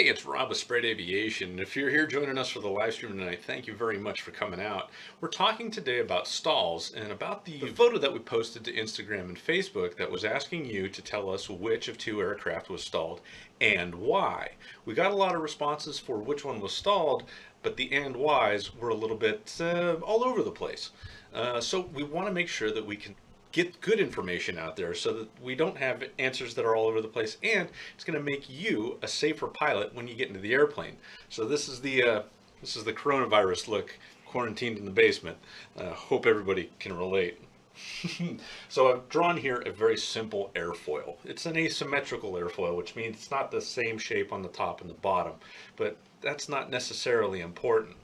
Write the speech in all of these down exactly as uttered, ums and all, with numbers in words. Hey, it's Rob with Spread Aviation. If you're here joining us for the live stream tonight, thank you very much for coming out. We're talking today about stalls and about the photo that we posted to Instagram and Facebook that was asking you to tell us which of two aircraft was stalled and why. We got a lot of responses for which one was stalled, but the and whys were a little bit uh, all over the place. Uh, so we want to make sure that we can get good information out there so that we don't have answers that are all over the place, and it's going to make you a safer pilot when you get into the airplane. So this is the uh, this is the coronavirus look, quarantined in the basement. Uh, hope everybody can relate. So I've drawn here a very simple airfoil. It's an asymmetrical airfoil, which means it's not the same shape on the top and the bottom, but that's not necessarily important.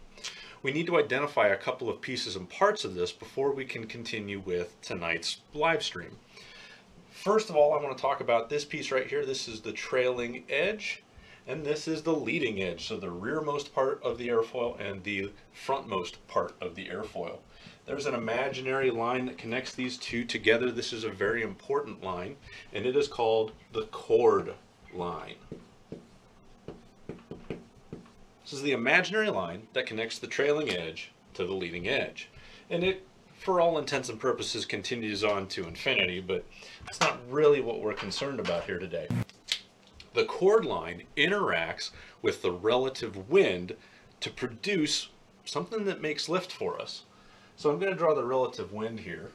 We need to identify a couple of pieces and parts of this before we can continue with tonight's live stream. First of all, I want to talk about this piece right here. This is the trailing edge, and this is the leading edge, so the rearmost part of the airfoil and the frontmost part of the airfoil. There's an imaginary line that connects these two together. This is a very important line, and it is called the chord line. This is the imaginary line that connects the trailing edge to the leading edge. And it, for all intents and purposes, continues on to infinity, but that's not really what we're concerned about here today. The chord line interacts with the relative wind to produce something that makes lift for us. So I'm going to draw the relative wind here.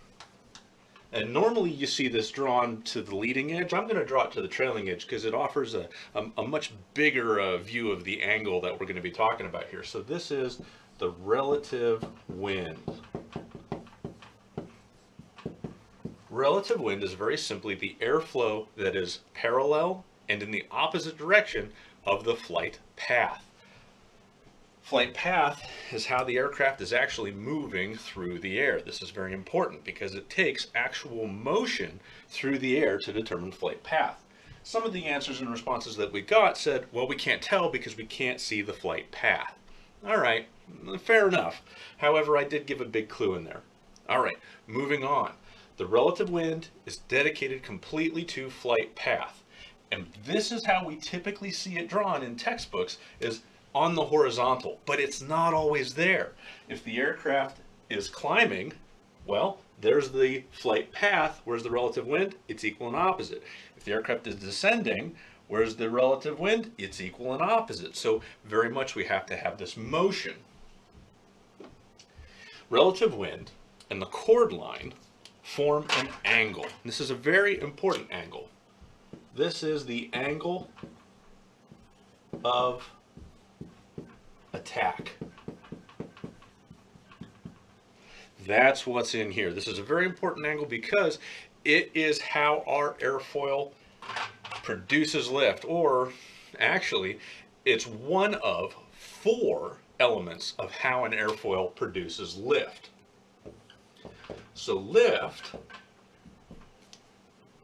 And normally you see this drawn to the leading edge. I'm going to draw it to the trailing edge because it offers a, a, a much bigger uh, view of the angle that we're going to be talking about here. So this is the relative wind. Relative wind is very simply the airflow that is parallel and in the opposite direction of the flight path. Flight path is how the aircraft is actually moving through the air. This is very important because it takes actual motion through the air to determine flight path. Some of the answers and responses that we got said, well, we can't tell because we can't see the flight path. All right, fair enough. However, I did give a big clue in there. All right, moving on. The relative wind is dedicated completely to flight path. And this is how we typically see it drawn in textbooks, is on the horizontal, but it's not always there. If the aircraft is climbing, well, there's the flight path. Where's the relative wind? It's equal and opposite. If the aircraft is descending, where's the relative wind? It's equal and opposite. So very much we have to have this motion. Relative wind and the chord line form an angle. This is a very important angle. This is the angle of attack. That's what's in here. This is a very important angle because it is how our airfoil produces lift, or actually it's one of four elements of how an airfoil produces lift. So lift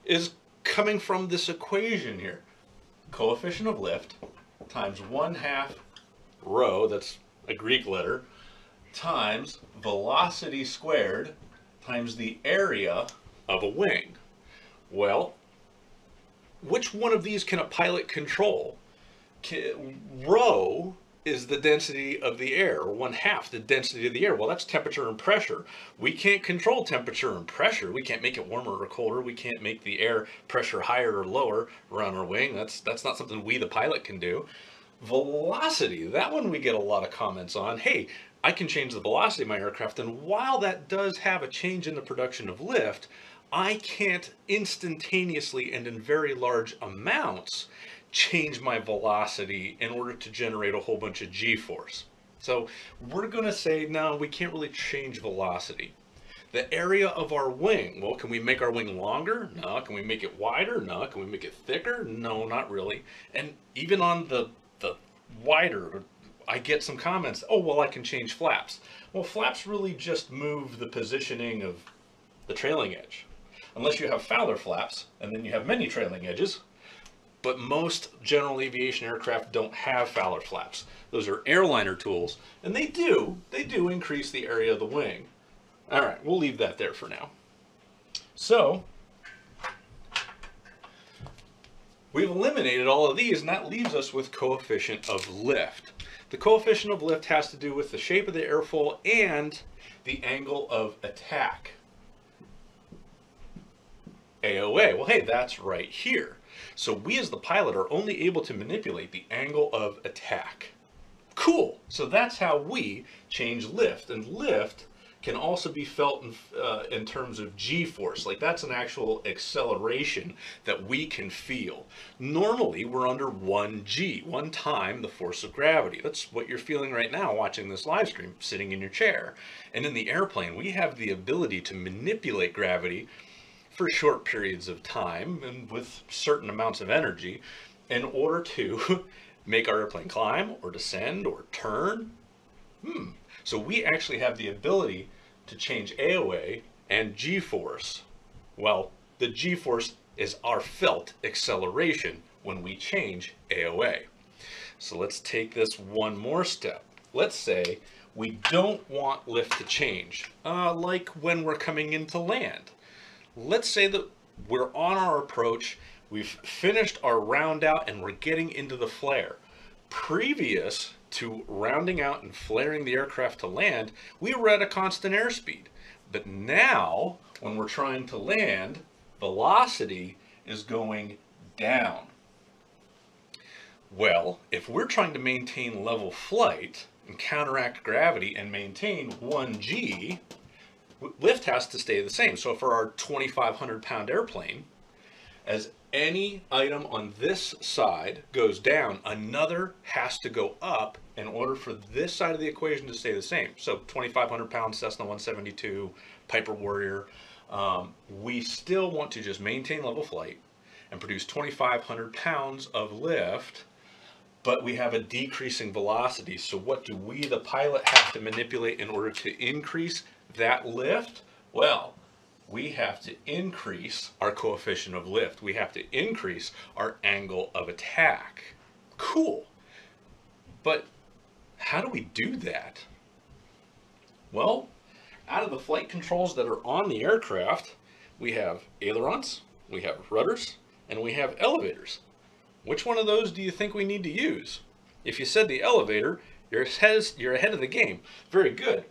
is coming from this equation here. Coefficient of lift times one half rho, that's a Greek letter, times velocity squared times the area of a wing. Well, which one of these can a pilot control? Can, rho is the density of the air, or one half the density of the air. Well, that's temperature and pressure. We can't control temperature and pressure. We can't make it warmer or colder. We can't make the air pressure higher or lower around our wing. That's, that's not something we, the pilot, can do. Velocity, that one we get a lot of comments on. Hey, I can change the velocity of my aircraft, and while that does have a change in the production of lift, I can't instantaneously and in very large amounts change my velocity in order to generate a whole bunch of g-force. So we're going to say, no, we can't really change velocity. The area of our wing, well, can we make our wing longer? No. Can we make it wider? No. Can we make it thicker? No, not really. And even on the the wider, I get some comments, oh, well, I can change flaps. Well, flaps really just move the positioning of the trailing edge, unless you have Fowler flaps, and then you have many trailing edges, but most general aviation aircraft don't have Fowler flaps. Those are airliner tools, and they do, they do increase the area of the wing. All right, we'll leave that there for now. So We've eliminated all of these, and that leaves us with coefficient of lift. The coefficient of lift has to do with the shape of the airfoil and the angle of attack. A O A, well hey, that's right here. So we as the pilot are only able to manipulate the angle of attack. Cool, so that's how we change lift, and lift can also be felt in, uh, in terms of g-force. Like that's an actual acceleration that we can feel. Normally we're under one g, one time the force of gravity. That's what you're feeling right now watching this live stream, sitting in your chair. And in the airplane, we have the ability to manipulate gravity for short periods of time and with certain amounts of energy in order to make our airplane climb or descend or turn. Hmm. So we actually have the ability to change A O A and g-force. Well, the g-force is our felt acceleration when we change A O A. So let's take this one more step. Let's say we don't want lift to change, uh, like when we're coming into land. Let's say that we're on our approach, we've finished our round out, and we're getting into the flare. Previous to rounding out and flaring the aircraft to land, we were at a constant airspeed. But now, when we're trying to land, velocity is going down. Well, if we're trying to maintain level flight and counteract gravity and maintain one g, lift has to stay the same. So for our twenty-five hundred pound airplane, as any item on this side goes down, another has to go up in order for this side of the equation to stay the same. So twenty-five hundred pound Cessna one seventy-two, Piper Warrior, um, we still want to just maintain level flight and produce twenty-five hundred pounds of lift, but we have a decreasing velocity. So what do we, the pilot, have to manipulate in order to increase that lift? Well, we have to increase our coefficient of lift. We have to increase our angle of attack. Cool. But how do we do that? Well, out of the flight controls that are on the aircraft, we have ailerons, we have rudders, and we have elevators. Which one of those do you think we need to use? If you said the elevator, you're ahead of the game. Very good.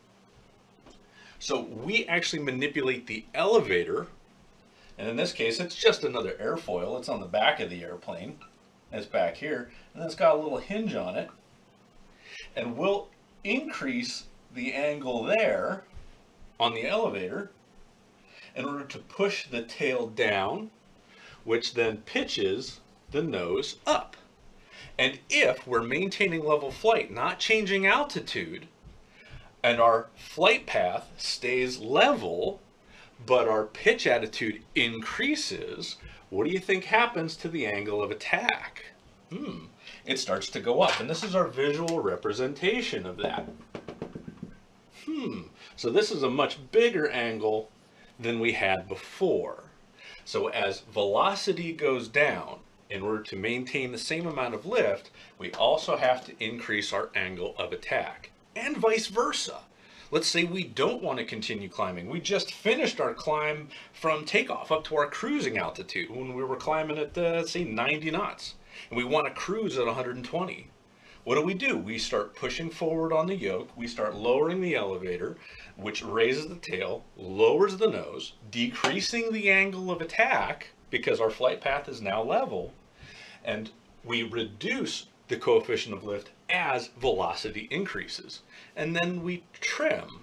So we actually manipulate the elevator, and in this case, it's just another airfoil. It's on the back of the airplane. It's back here, and it's got a little hinge on it. And we'll increase the angle there on the elevator in order to push the tail down, which then pitches the nose up. And if we're maintaining level flight, not changing altitude, and our flight path stays level, but our pitch attitude increases, what do you think happens to the angle of attack? Hmm, it starts to go up, and this is our visual representation of that. Hmm, so this is a much bigger angle than we had before. So as velocity goes down, in order to maintain the same amount of lift, we also have to increase our angle of attack. And vice versa. Let's say we don't want to continue climbing. We just finished our climb from takeoff up to our cruising altitude when we were climbing at, uh, say, ninety knots. And we want to cruise at one hundred twenty. What do we do? We start pushing forward on the yoke. We start lowering the elevator, which raises the tail, lowers the nose, decreasing the angle of attack because our flight path is now level. And we reduce the coefficient of lift as velocity increases. And then we trim.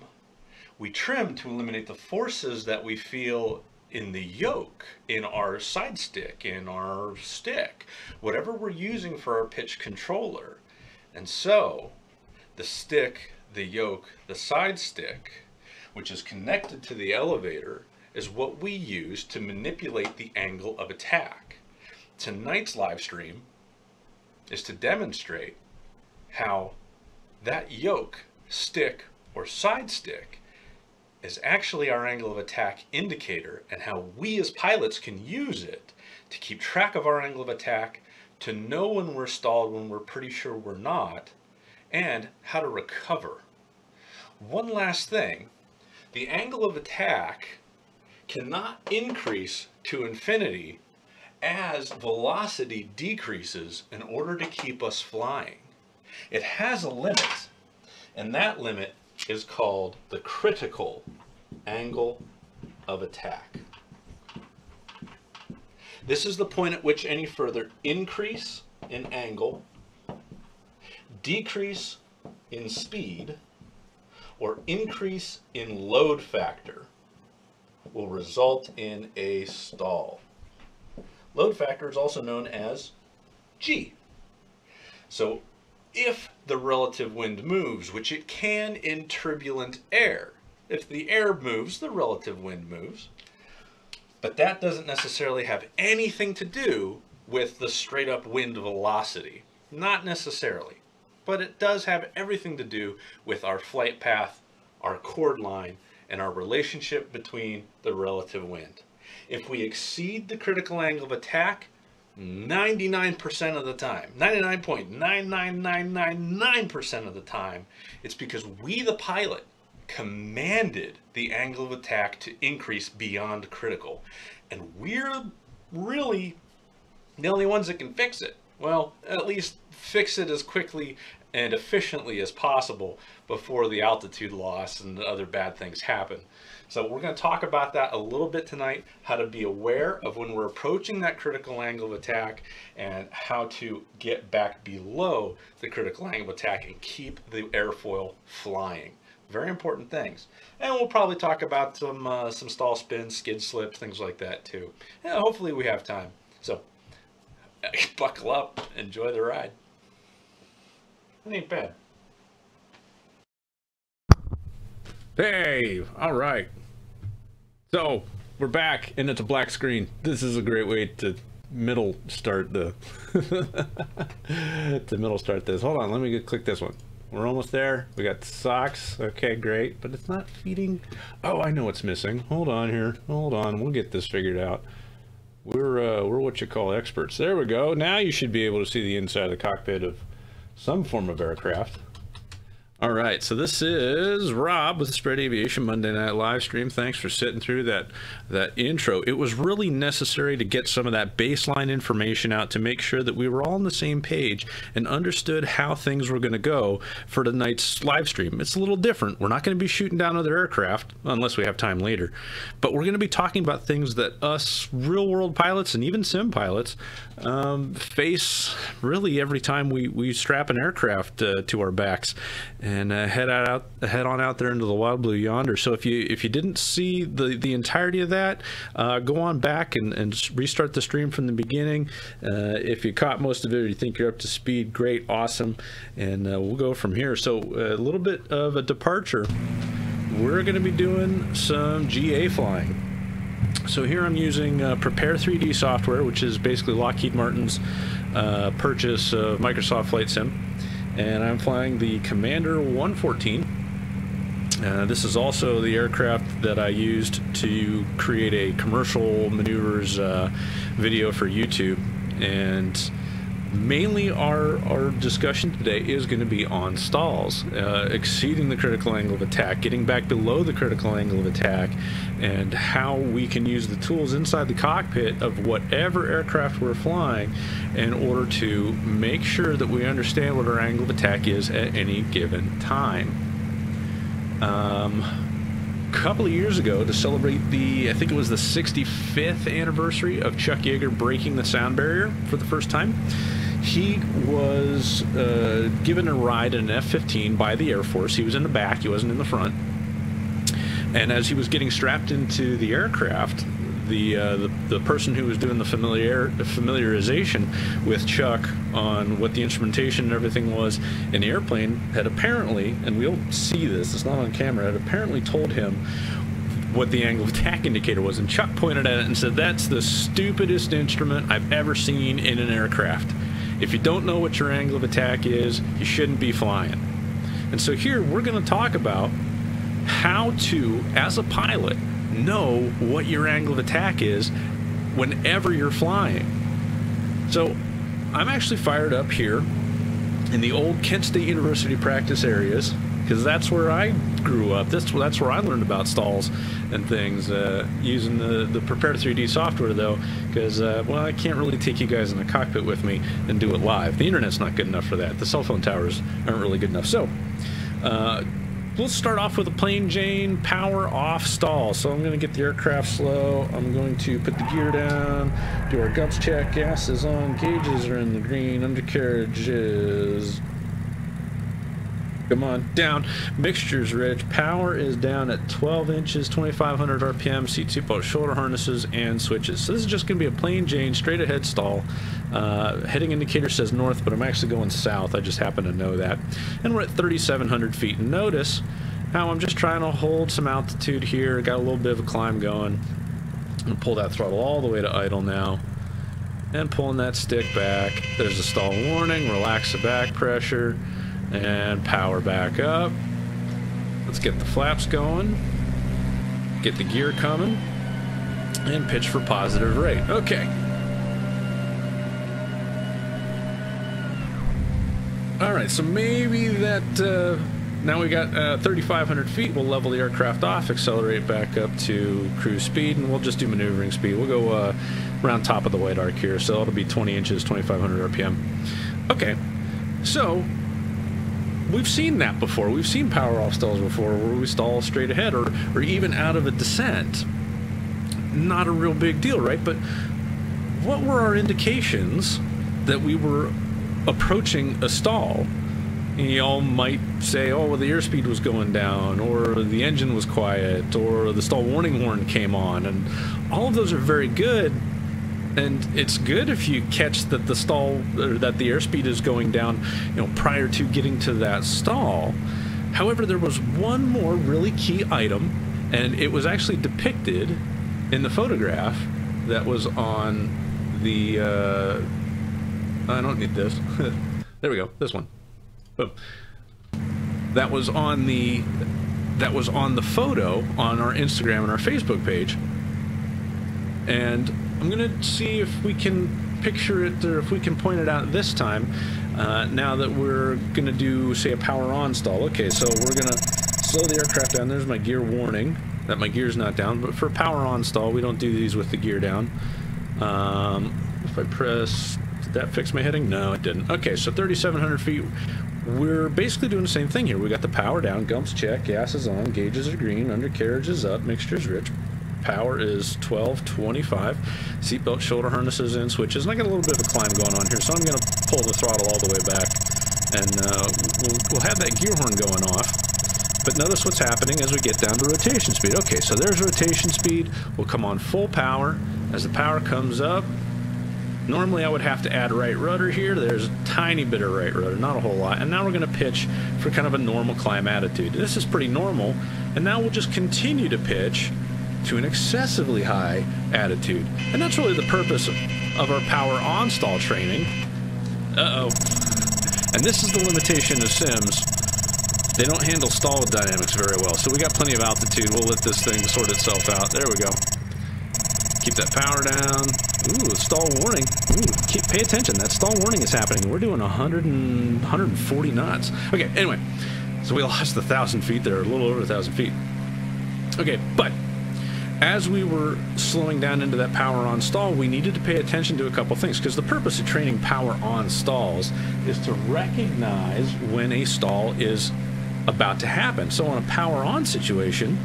We trim to eliminate the forces that we feel in the yoke, in our side stick, in our stick, whatever we're using for our pitch controller. And so the stick, the yoke, the side stick, which is connected to the elevator, is what we use to manipulate the angle of attack. Tonight's live stream is to demonstrate how that yoke, stick, or side stick is actually our angle of attack indicator, and how we as pilots can use it to keep track of our angle of attack, to know when we're stalled when we're pretty sure we're not, and how to recover. One last thing, the angle of attack cannot increase to infinity as velocity decreases in order to keep us flying. It has a limit, and that limit is called the critical angle of attack. This is the point at which any further increase in angle, decrease in speed, or increase in load factor will result in a stall. Load factor is also known as G. So if the relative wind moves, which it can in turbulent air, if the air moves, the relative wind moves, but that doesn't necessarily have anything to do with the straight up wind velocity. Not necessarily, but it does have everything to do with our flight path, our chord line, and our relationship between the relative wind. If we exceed the critical angle of attack, ninety-nine percent of the time, ninety-nine point nine nine nine nine nine percent of the time, it's because we, the pilot, commanded the angle of attack to increase beyond critical. And we're really the only ones that can fix it. Well, at least fix it as quickly and efficiently as possible before the altitude loss and the other bad things happen. So we're going to talk about that a little bit tonight, how to be aware of when we're approaching that critical angle of attack and how to get back below the critical angle of attack and keep the airfoil flying. Very important things. And we'll probably talk about some, uh, some stall spins, skid slips, things like that too. And hopefully we have time. So buckle up, enjoy the ride. It ain't bad. Hey, all right. So we're back and it's a black screen. This is a great way to middle start the to middle start this. Hold on, let me click this one. We're almost there. We got socks. Okay, great, but it's not feeding. Oh, I know what's missing. Hold on here. Hold on. We'll get this figured out. We're uh, we're what you call experts. There we go. Now you should be able to see the inside of the cockpit of some form of aircraft. All right, so this is Rob with the Spread Aviation Monday Night Live Stream. Thanks for sitting through that that intro. It was really necessary to get some of that baseline information out to make sure that we were all on the same page and understood how things were going to go for tonight's live stream. It's a little different. We're not going to be shooting down other aircraft, unless we have time later. But we're going to be talking about things that us real-world pilots and even sim pilots um, face really every time we, we strap an aircraft uh, to our backs. And uh, head out, out, head on out there into the wild blue yonder. So if you if you didn't see the the entirety of that, uh, go on back and, and restart the stream from the beginning. Uh, if you caught most of it, or you think you're up to speed, great, awesome, and uh, we'll go from here. So a little bit of a departure. We're going to be doing some G A flying. So here I'm using uh, Prepar three D software, which is basically Lockheed Martin's uh, purchase of Microsoft Flight Sim. And I'm flying the Commander one fourteen. Uh, this is also the aircraft that I used to create a commercial maneuvers uh, video for YouTube. And mainly our, our discussion today is going to be on stalls, uh, exceeding the critical angle of attack, getting back below the critical angle of attack, and how we can use the tools inside the cockpit of whatever aircraft we're flying in order to make sure that we understand what our angle of attack is at any given time. Um, A couple of years ago, to celebrate the, I think it was the sixty-fifth anniversary of Chuck Yeager breaking the sound barrier for the first time, he was uh, given a ride in an F fifteen by the Air Force. He was in the back, he wasn't in the front. And as he was getting strapped into the aircraft, the uh, the, the person who was doing the familiar familiarization with Chuck on what the instrumentation and everything was in the airplane had apparently, and we'll see this, it's not on camera, had apparently told him what the angle of attack indicator was, and Chuck pointed at it and said, "That's the stupidest instrument I've ever seen in an aircraft. If you don't know what your angle of attack is, you shouldn't be flying." And so here we're going to talk about how to, as a pilot, know what your angle of attack is whenever you're flying. So I'm actually fired up here in the old Kent State University practice areas because that's where I grew up. That's, that's where I learned about stalls and things, uh, using the, the Prepar three D software, though, because, uh, well, I can't really take you guys in the cockpit with me and do it live. The internet's not good enough for that. The cell phone towers aren't really good enough. So, uh, we'll start off with a plain Jane power off stall. So I'm going to get the aircraft slow. I'm going to put the gear down, do our guts check. Gas is on, gauges are in the green, undercarriage is... Come on, down. Mixture's rich. Power is down at twelve inches, twenty-five hundred R P M, seat seatbelt, shoulder harnesses, and switches. So this is just going to be a plain Jane, straight ahead stall. Uh, heading indicator says north, but I'm actually going south. I just happen to know that. And we're at thirty-seven hundred feet. Notice how I'm just trying to hold some altitude here. Got a little bit of a climb going. I'm going to pull that throttle all the way to idle now. And pulling that stick back. There's a stall warning. Relax the back pressure. And power back up. Let's get the flaps going. Get the gear coming. And pitch for positive rate. Okay. All right, so maybe that, uh, now we got uh, thirty-five hundred feet. We'll level the aircraft off, accelerate back up to cruise speed, and we'll just do maneuvering speed. We'll go uh, around top of the white arc here, so it'll be twenty inches, twenty-five hundred R P M. Okay, so... We've seen that before. We've seen power off stalls before where we stall straight ahead or, or even out of a descent. Not a real big deal, right? But what were our indications that we were approaching a stall? And y'all might say, oh, well, the airspeed was going down, or the engine was quiet, or the stall warning horn came on. And all of those are very good. And it's good if you catch that the stall or that the airspeed is going down, you know, prior to getting to that stall. However, there was one more really key item, and it was actually depicted in the photograph that was on the. Uh, I don't need this. There we go. This one. Boom. That was on the. That was on the photo on our Instagram and our Facebook page, and. I'm gonna see if we can picture it or if we can point it out this time, uh, now that we're gonna do, say, a power on stall. Okay, so we're gonna slow the aircraft down. There's my gear warning that my gear's not down, but for power on stall, we don't do these with the gear down. Um, if I press, did that fix my heading? No, it didn't. Okay, so thirty-seven hundred feet, we're basically doing the same thing here. We got the power down, gumps check, gas is on, gauges are green, undercarriage is up, mixture's rich. Power is twelve twenty-five. Seatbelt, shoulder harnesses, and switches. And I got a little bit of a climb going on here, so I'm going to pull the throttle all the way back. And uh, we'll, we'll have that gear horn going off. But notice what's happening as we get down to rotation speed. Okay, so there's rotation speed. We'll come on full power. As the power comes up, normally I would have to add right rudder here. There's a tiny bit of right rudder, not a whole lot. And now we're going to pitch for kind of a normal climb attitude. This is pretty normal. And now we'll just continue to pitch to an excessively high attitude. And that's really the purpose of, of our power on stall training. Uh-oh. And this is the limitation of sims. They don't handle stall dynamics very well, so we got plenty of altitude. We'll let this thing sort itself out. There we go. Keep that power down. Ooh, stall warning. Ooh, keep, pay attention. That stall warning is happening. We're doing one hundred and forty knots. Okay, anyway. So we lost a thousand feet there, a little over a thousand feet. Okay, but as we were slowing down into that power on stall, we needed to pay attention to a couple things, because the purpose of training power on stalls is to recognize when a stall is about to happen. So on a power on situation,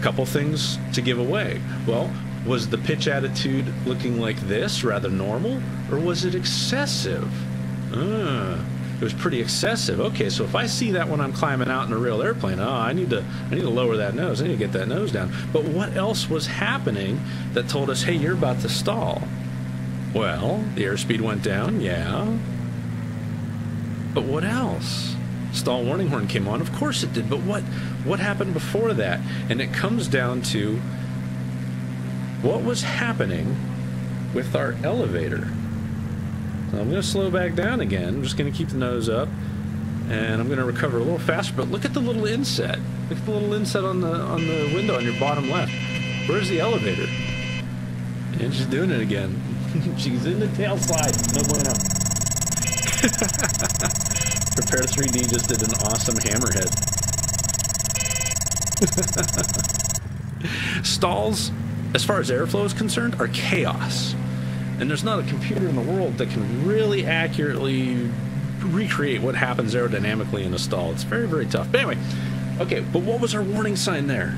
a couple things to give away. Well, was the pitch attitude looking like this, rather normal, or was it excessive? Uh. It was pretty excessive. Okay, so if I see that when I'm climbing out in a real airplane, oh, I need to, I need to lower that nose. I need to get that nose down. But what else was happening that told us, hey, you're about to stall? Well, the airspeed went down, yeah. But what else? Stall warning horn came on. Of course it did. But what, what happened before that? And it comes down to what was happening with our elevator. I'm going to slow back down again. I'm just going to keep the nose up, and I'm going to recover a little faster. But look at the little inset. Look at the little inset on the on the window on your bottom left. Where's the elevator? And she's doing it again. She's in the tail slide. No bueno. Prepar three D just did an awesome hammerhead. Stalls, as far as airflow is concerned, are chaos. And there's not a computer in the world that can really accurately recreate what happens aerodynamically in a stall. It's very, very tough. But anyway, okay, but what was our warning sign there?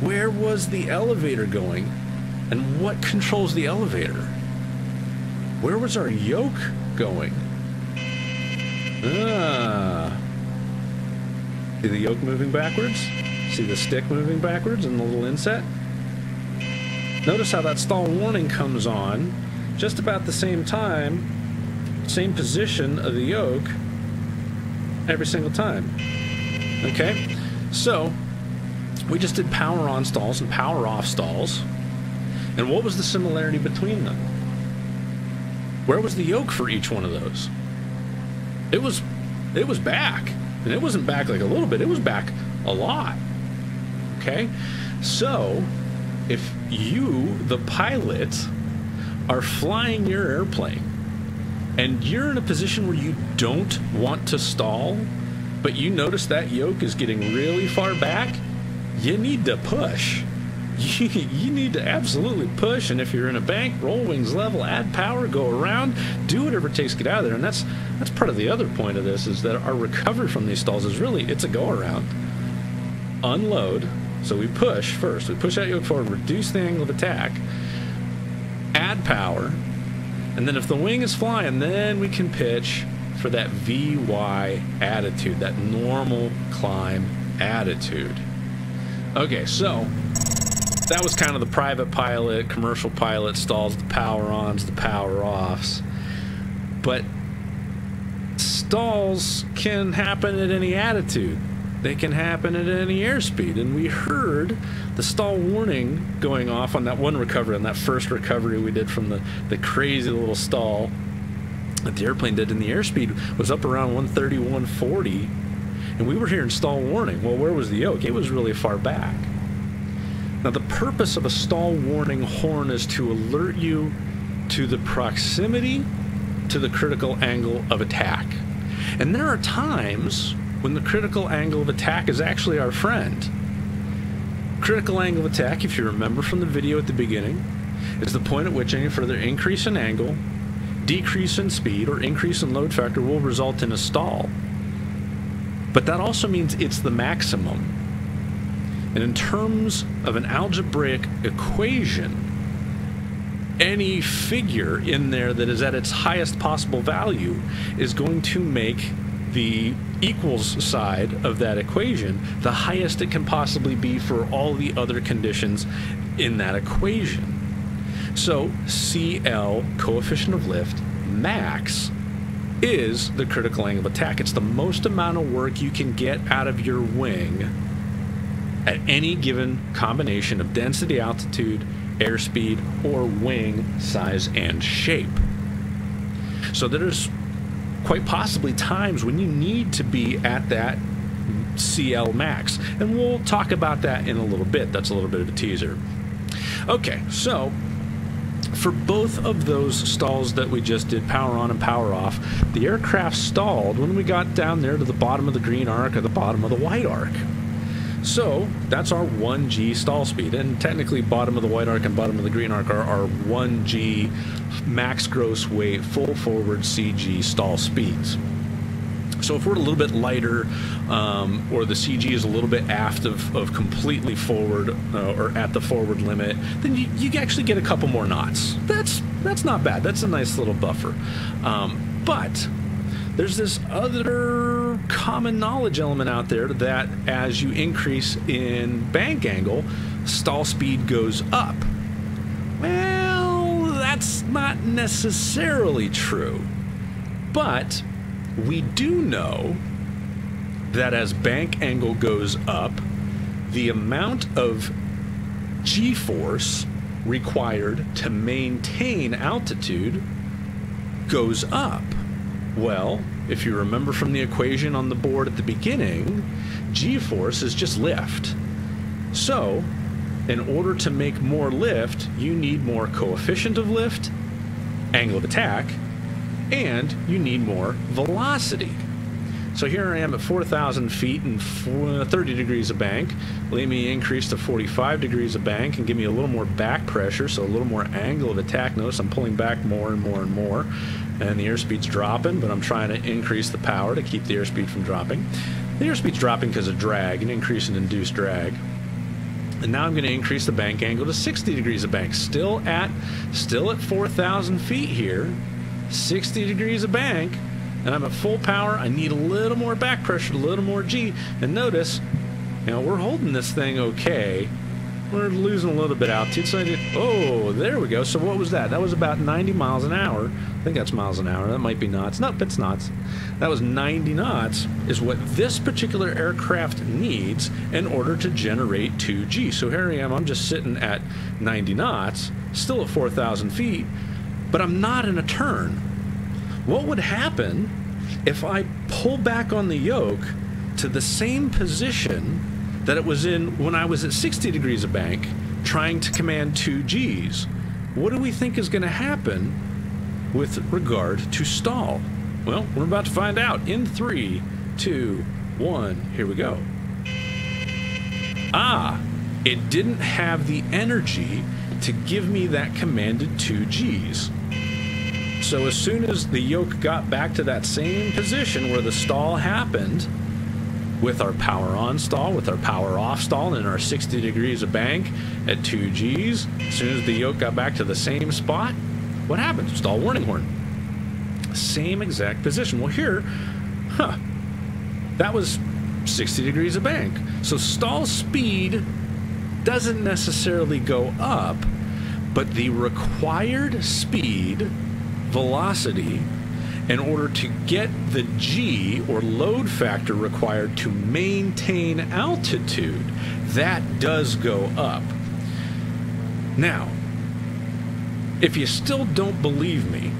Where was the elevator going? And what controls the elevator? Where was our yoke going? Ah. See the yoke moving backwards? See the stick moving backwards and the little inset? Notice how that stall warning comes on just about the same time, same position of the yoke every single time. Okay, so we just did power on stalls and power off stalls, and what was the similarity between them? Where was the yoke for each one of those? It was, it was back, and it wasn't back like a little bit, it was back a lot. Okay, so if you, the pilot, are flying your airplane and you're in a position where you don't want to stall, but you notice that yoke is getting really far back, you need to push. You, you need to absolutely push, and if you're in a bank, roll wings level, add power, go around, do whatever it takes to get out of there. And that's that's part of the other point of this, is that our recovery from these stalls is really, it's a go-around. Unload. So we push first. We push that yoke forward, reduce the angle of attack, add power, and then if the wing is flying, then we can pitch for that V Y attitude, that normal climb attitude. Okay, so that was kind of the private pilot, commercial pilot stalls, the power-ons, the power-offs. But stalls can happen at any attitude. They can happen at any airspeed, and we heard the stall warning going off on that one recovery, on that first recovery we did from the, the crazy little stall that the airplane did, and the airspeed was up around one thirty, one forty, and we were hearing stall warning. Well, where was the yoke? It was really far back. Now, the purpose of a stall warning horn is to alert you to the proximity to the critical angle of attack, and there are times when the critical angle of attack is actually our friend. Critical angle of attack, if you remember from the video at the beginning, is the point at which any further increase in angle, decrease in speed, or increase in load factor will result in a stall. But that also means it's the maximum. And in terms of an algebraic equation, any figure in there that is at its highest possible value is going to make the equals side of that equation the highest it can possibly be for all the other conditions in that equation. So C L, coefficient of lift, max, is the critical angle of attack. It's the most amount of work you can get out of your wing at any given combination of density, altitude, airspeed, or wing size and shape. So there's quite possibly times when you need to be at that C L max, and we'll talk about that in a little bit. That's a little bit of a teaser. Okay, so for both of those stalls that we just did, power on and power off, the aircraft stalled when we got down there to the bottom of the green arc or the bottom of the white arc. So that's our one G stall speed, and technically bottom of the white arc and bottom of the green arc are our one G max gross weight full forward C G stall speeds. So if we're a little bit lighter, um, or the C G is a little bit aft of, of completely forward, uh, or at the forward limit, then you, you actually get a couple more knots. That's, that's not bad. That's a nice little buffer. Um, but there's this other common knowledge element out there that as you increase in bank angle, stall speed goes up. Well, that's not necessarily true, but we do know that as bank angle goes up, the amount of G-force required to maintain altitude goes up. Well, if you remember from the equation on the board at the beginning, G-force is just lift. So, in order to make more lift, you need more coefficient of lift, angle of attack, and you need more velocity. So here I am at four thousand feet and thirty degrees of bank. Let me increase to forty-five degrees of bank and give me a little more back pressure, so a little more angle of attack. Notice I'm pulling back more and more and more, and the airspeed's dropping, but I'm trying to increase the power to keep the airspeed from dropping. The airspeed's dropping because of drag, an increase in induced drag. And now I'm going to increase the bank angle to sixty degrees of bank. Still at, still at four thousand feet here, sixty degrees of bank, and I'm at full power. I need a little more back pressure, a little more G. And notice, you know, we're holding this thing okay. We're losing a little bit altitude. So I did, oh, there we go. So what was that? That was about ninety miles an hour. I think that's miles an hour. That might be knots. Nope, it's knots. That was ninety knots is what this particular aircraft needs in order to generate two G. So here I am. I'm just sitting at ninety knots, still at four thousand feet, but I'm not in a turn. What would happen if I pull back on the yoke to the same position that it was in when I was at sixty degrees of bank trying to command two Gs? What do we think is going to happen with regard to stall? Well, we're about to find out in three, two, one. Here we go. Ah, it didn't have the energy to give me that commanded two Gs. So as soon as the yoke got back to that same position where the stall happened, with our power on stall, with our power off stall, and our sixty degrees of bank at two Gs, as soon as the yoke got back to the same spot, what happened? Stall warning horn. Same exact position. Well, here, huh, that was sixty degrees of bank. So stall speed doesn't necessarily go up, but the required speed, velocity, in order to get the G or load factor required to maintain altitude, that does go up. Now, if you still don't believe me,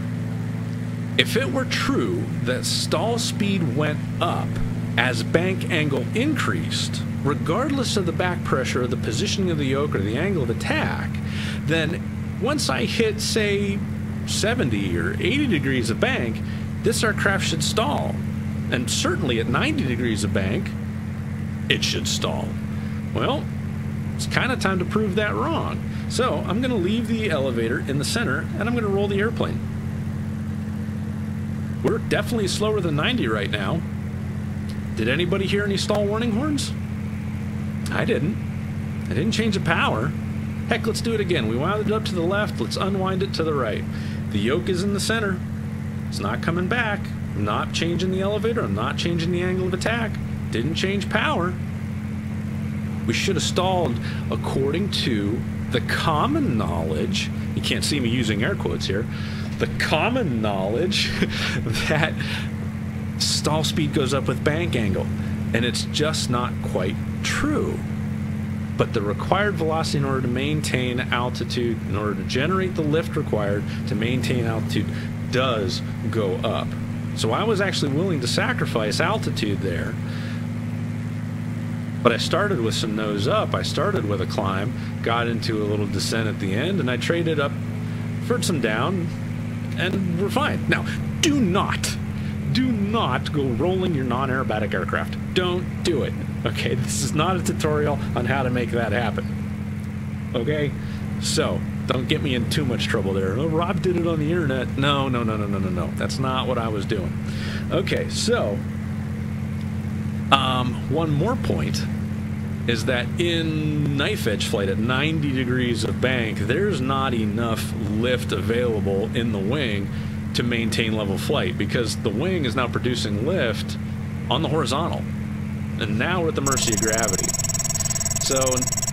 if it were true that stall speed went up as bank angle increased, regardless of the back pressure, or the positioning of the yoke, or the angle of attack, then once I hit, say, seventy or eighty degrees of bank, this aircraft should stall. And certainly at ninety degrees of bank, it should stall. Well, it's kind of time to prove that wrong. So I'm going to leave the elevator in the center, and I'm going to roll the airplane. We're definitely slower than ninety right now. Did anybody hear any stall warning horns? I didn't. I didn't change the power. Heck, let's do it again. We wound it up to the left. Let's unwind it to the right. The yoke is in the center. It's not coming back. I'm not changing the elevator. I'm not changing the angle of attack. Didn't change power. We should have stalled according to the common knowledge. You can't see me using air quotes here. The common knowledge that stall speed goes up with bank angle. And it's just not quite true. But the required velocity in order to maintain altitude, in order to generate the lift required to maintain altitude, does go up. So I was actually willing to sacrifice altitude there. But I started with some nose up. I started with a climb, got into a little descent at the end, and I traded up for some down, and we're fine. Now, do not, do not go rolling your non-aerobatic aircraft. Don't do it. Okay, this is not a tutorial on how to make that happen. Okay? So, don't get me in too much trouble there. Oh, Rob did it on the internet. No, no, no, no, no, no, no. That's not what I was doing. Okay, so, um, one more point is that in knife edge flight at ninety degrees of bank, there's not enough lift available in the wing to maintain level flight because the wing is now producing lift on the horizontal. And now we're at the mercy of gravity. So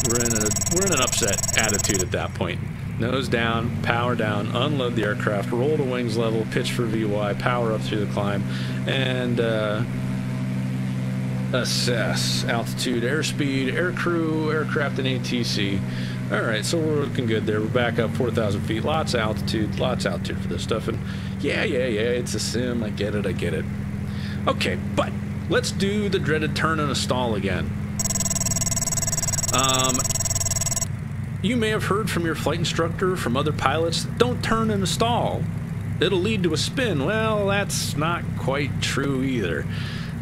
we're in, a, we're in an upset attitude at that point. Nose down, power down, unload the aircraft, roll to wings level, pitch for V Y, power up through the climb, and uh, assess altitude, airspeed, aircrew, aircraft, and A T C. All right, so we're looking good there. We're back up four thousand feet, lots of altitude, lots of altitude for this stuff. And yeah, yeah, yeah, it's a sim. I get it, I get it. Okay, but let's do the dreaded turn and a stall again. Um, you may have heard from your flight instructor, from other pilots, don't turn in a stall. It'll lead to a spin. Well, that's not quite true either.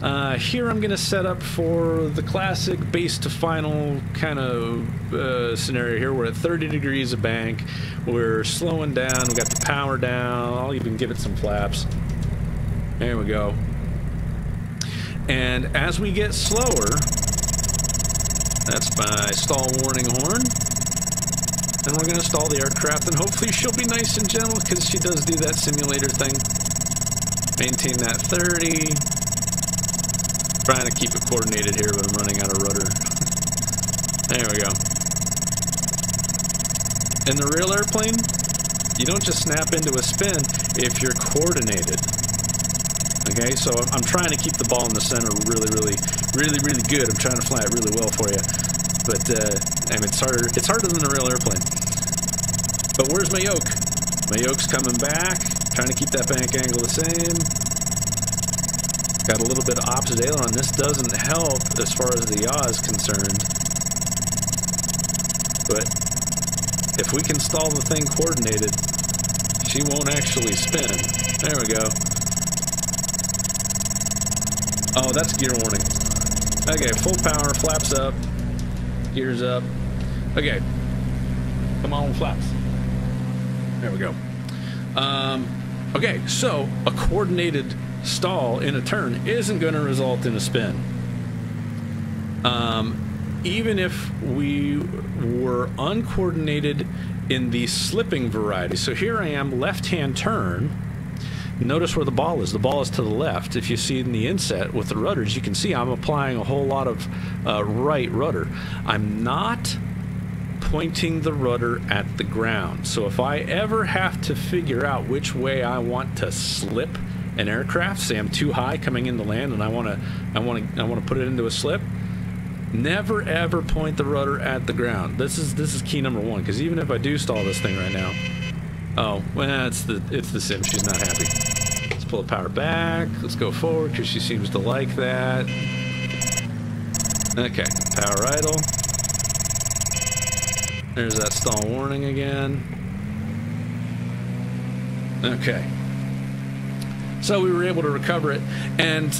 Uh, here I'm going to set up for the classic base to final kind of uh, scenario here. We're at thirty degrees of bank. We're slowing down. We got the power down. I'll even give it some flaps. There we go. And as we get slower, that's my stall warning horn. Then we're going to stall the aircraft, and hopefully she'll be nice and gentle because she does do that simulator thing. Maintain that thirty. Trying to keep it coordinated here, but I'm running out of rudder. There we go. In the real airplane, you don't just snap into a spin if you're coordinated. Okay, so I'm trying to keep the ball in the center really, really, really, really good. I'm trying to fly it really well for you. But, uh, I mean, it's harder, it's harder than a real airplane. But where's my yoke? My yoke's coming back. Trying to keep that bank angle the same. Got a little bit of opposite aileron. This doesn't help as far as the yaw is concerned. But if we can stall the thing coordinated, she won't actually spin. There we go. Oh, that's gear warning. Okay, full power, flaps up. Gears up. Okay. Come on, flaps. There we go. Um, okay, so a coordinated stall in a turn isn't going to result in a spin. Um, even if we were uncoordinated in the slipping variety. So here I am, left-hand turn. Notice where the ball is. The ball is to the left. If you see in the inset with the rudders, you can see I'm applying a whole lot of uh, right rudder. I'm not pointing the rudder at the ground. So if I ever have to figure out which way I want to slip an aircraft, say I'm too high coming into land and I want to, I want to, I want to put it into a slip, never ever point the rudder at the ground. This is this is key number one, because even if I do stall this thing right now. Oh, well, it's the, it's the sim. She's not happy. Let's pull the power back. Let's go forward, because she seems to like that. Okay, power idle. There's that stall warning again. Okay. So we were able to recover it, and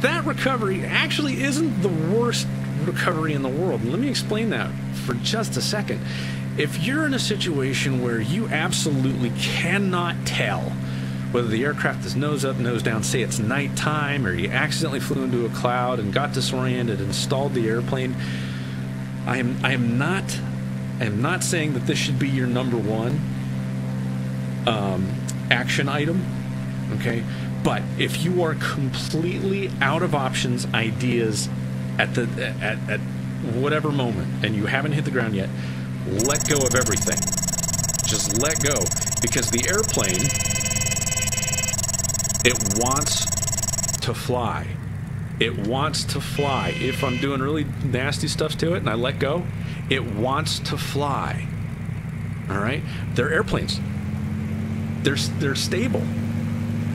that recovery actually isn't the worst recovery in the world. Let me explain that for just a second. If you're in a situation where you absolutely cannot tell whether the aircraft is nose up, nose down, say it's nighttime, or you accidentally flew into a cloud and got disoriented and stalled the airplane, I am I am not I am not saying that this should be your number one um, action item, okay? But if you are completely out of options, ideas at the at at whatever moment, and you haven't hit the ground yet, let go of everything. Just let go, because the airplane, it wants to fly. It wants to fly. If I'm doing really nasty stuff to it and I let go, it wants to fly. All right? They're airplanes. They're they're stable.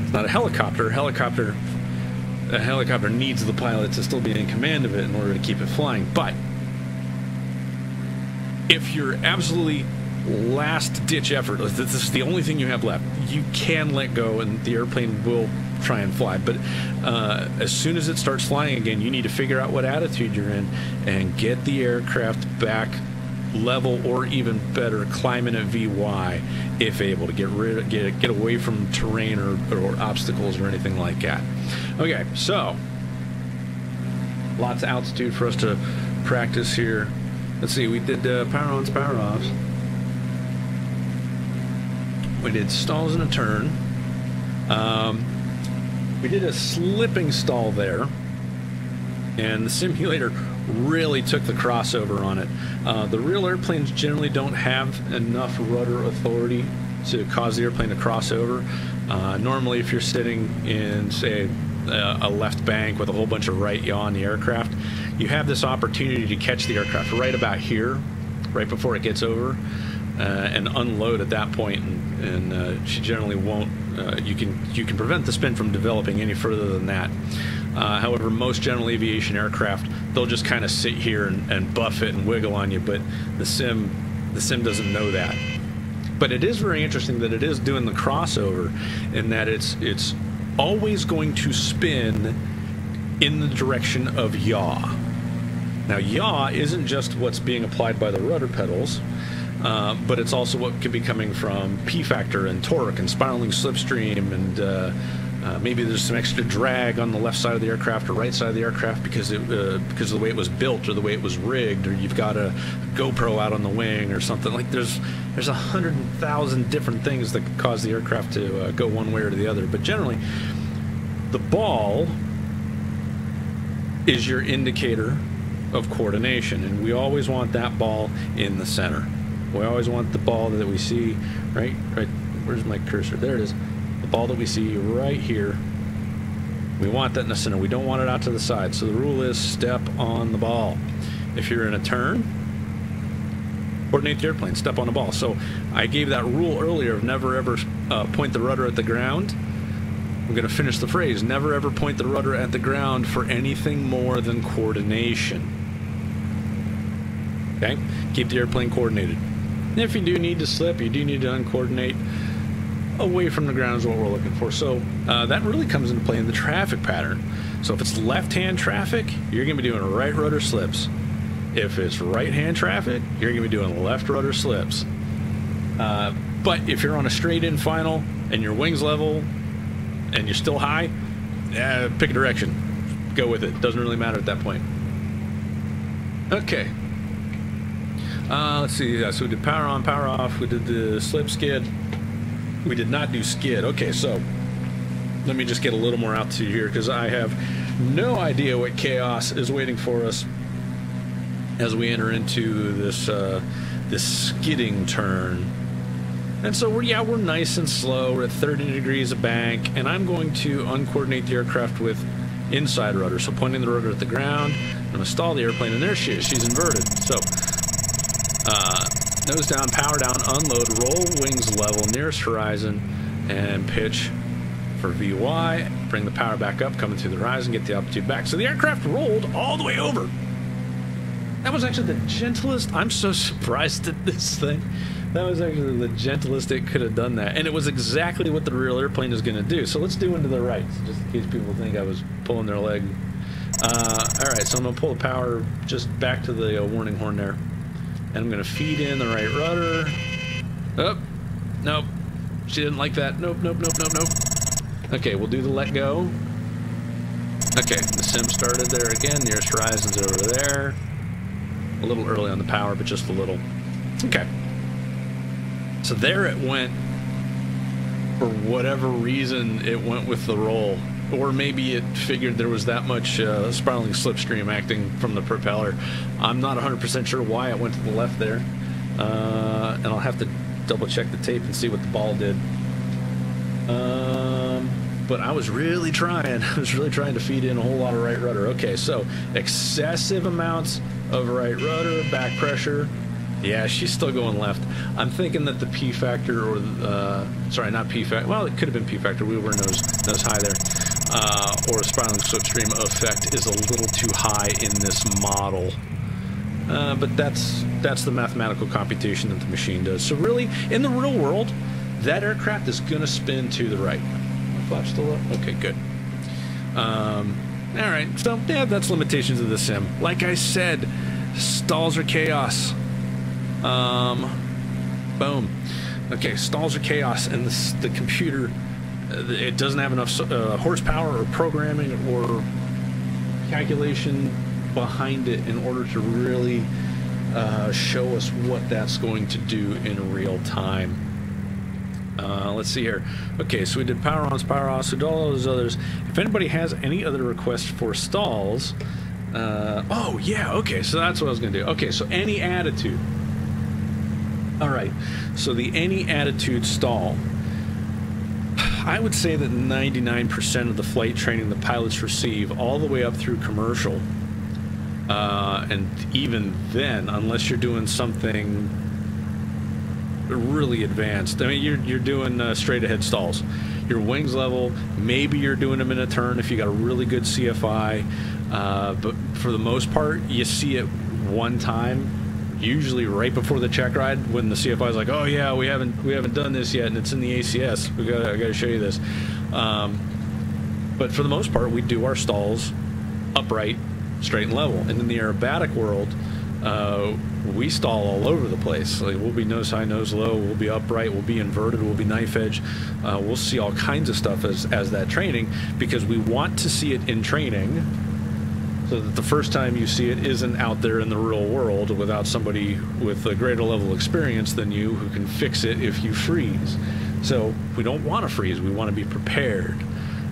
It's not a helicopter. A helicopter a helicopter needs the pilot to still be in command of it in order to keep it flying. But if you're absolutely last-ditch effort, this is the only thing you have left, you can let go and the airplane will try and fly. But uh, as soon as it starts flying again, you need to figure out what attitude you're in and get the aircraft back level, or even better, climbing at V Y if able, to get rid, get get away from terrain or, or obstacles or anything like that. Okay, so lots of altitude for us to practice here. Let's see, we did uh, power ons, power offs. We did stalls in a turn. Um, we did a slipping stall there. And the simulator really took the crossover on it. Uh, the real airplanes generally don't have enough rudder authority to cause the airplane to cross over. Uh, normally, if you're sitting in, say, Uh, a left bank with a whole bunch of right yaw on the aircraft, you have this opportunity to catch the aircraft right about here, right before it gets over, uh, and unload at that point, and, and uh, she generally won't, uh, you can you can prevent the spin from developing any further than that. Uh, however, most general aviation aircraft, they'll just kind of sit here and, and buff it and wiggle on you, but the sim the sim doesn't know that. But it is very interesting that it is doing the crossover, in that it's it's always going to spin in the direction of yaw. Now, yaw isn't just what's being applied by the rudder pedals, uh, but it's also what could be coming from P-factor and torque and spiraling slipstream, and uh, uh, maybe there's some extra drag on the left side of the aircraft or right side of the aircraft because it, uh, because of the way it was built or the way it was rigged, or you've got a GoPro out on the wing or something. Like there's there's a hundred thousand different things that could cause the aircraft to uh, go one way or the other. But generally, the ball is your indicator of coordination, and we always want that ball in the center. We always want the ball that we see right right where's my cursor? There it is. The ball that we see right here, we want that in the center. We don't want it out to the side. So the rule is step on the ball. If you're in a turn, coordinate the airplane, step on the ball. So I gave that rule earlier of never ever uh, point the rudder at the ground. I'm going to finish the phrase, never ever point the rudder at the ground for anything more than coordination. Okay, keep the airplane coordinated. And if you do need to slip, you do need to uncoordinate, away from the ground is what we're looking for. So uh, that really comes into play in the traffic pattern. So if it's left-hand traffic, you're going to be doing right rudder slips. If it's right-hand traffic, you're going to be doing left rudder slips. Uh, but if you're on a straight-in final and your wing's level and you're still high, uh, pick a direction. Go with it. Doesn't really matter at that point. Okay. Uh, let's see, uh, so we did power on, power off, we did the slip skid, we did not do skid. Okay, so let me just get a little more out to you here, because I have no idea what chaos is waiting for us as we enter into this uh, this skidding turn. And so, we're, yeah, we're nice and slow, we're at thirty degrees of bank, and I'm going to uncoordinate the aircraft with inside rudder, so pointing the rudder at the ground. I'm going to stall the airplane, and there she is, she's inverted. So. Uh, nose down, power down, unload, roll wings level, nearest horizon, and pitch for V Y. Bring the power back up, coming through the horizon, get the altitude back. So the aircraft rolled all the way over. That was actually the gentlest. I'm so surprised at this thing. That was actually the gentlest it could have done that. And it was exactly what the real airplane is going to do. So let's do one to the right, just in case people think I was pulling their leg. Uh, all right, so I'm going to pull the power just back to the uh, warning horn there. And I'm going to feed in the right rudder. Oh, nope. She didn't like that. Nope, nope, nope, nope, nope. Okay, we'll do the let go. Okay, the sim started there again. Nearest horizon's over there. A little early on the power, but just a little. Okay. So there it went. For whatever reason, it went with the roll. Or maybe it figured there was that much uh, spiraling slipstream acting from the propeller. I'm not one hundred percent sure why it went to the left there. Uh, and I'll have to double check the tape and see what the ball did. Um, but I was really trying. I was really trying to feed in a whole lot of right rudder. Okay, so excessive amounts of right rudder, back pressure. Yeah, she's still going left. I'm thinking that the P factor or, uh, sorry, not P factor. Well, it could have been P factor. We were nose, nose high there. Uh, or spiraling slipstream effect is a little too high in this model. Uh, but that's that's the mathematical computation that the machine does. So really, in the real world, that aircraft is going to spin to the right. My flap's still up? Okay, good. Um, all right, so yeah, that's limitations of the sim. Like I said, stalls are chaos. Um, boom. Okay, stalls are chaos, and the, the computer... It doesn't have enough uh, horsepower or programming or calculation behind it in order to really uh, show us what that's going to do in real time. Uh, let's see here. Okay, so we did power ons, power offs, we did all those others. If anybody has any other requests for stalls, uh, oh yeah, okay, so that's what I was going to do. Okay, so any attitude. All right, so the any attitude stall. I would say that ninety-nine percent of the flight training the pilots receive all the way up through commercial, uh, and even then, unless you're doing something really advanced, I mean, you're, you're doing uh, straight ahead stalls. Your wings level, maybe you're doing them in a turn if you got a really good C F I, uh, but for the most part, you see it one time. Usually right before the check ride, when the C F I is like, "Oh yeah, we haven't we haven't done this yet, and it's in the A C S. We got I got to show you this." Um, but for the most part, we do our stalls upright, straight and level. And in the aerobatic world, uh, we stall all over the place. Like, we'll be nose high, nose low, we'll be upright, we'll be inverted, we'll be knife edge. Uh, we'll see all kinds of stuff as, as that training, because we want to see it in training so that the first time you see it isn't out there in the real world without somebody with a greater level of experience than you who can fix it if you freeze. So we don't want to freeze, we want to be prepared.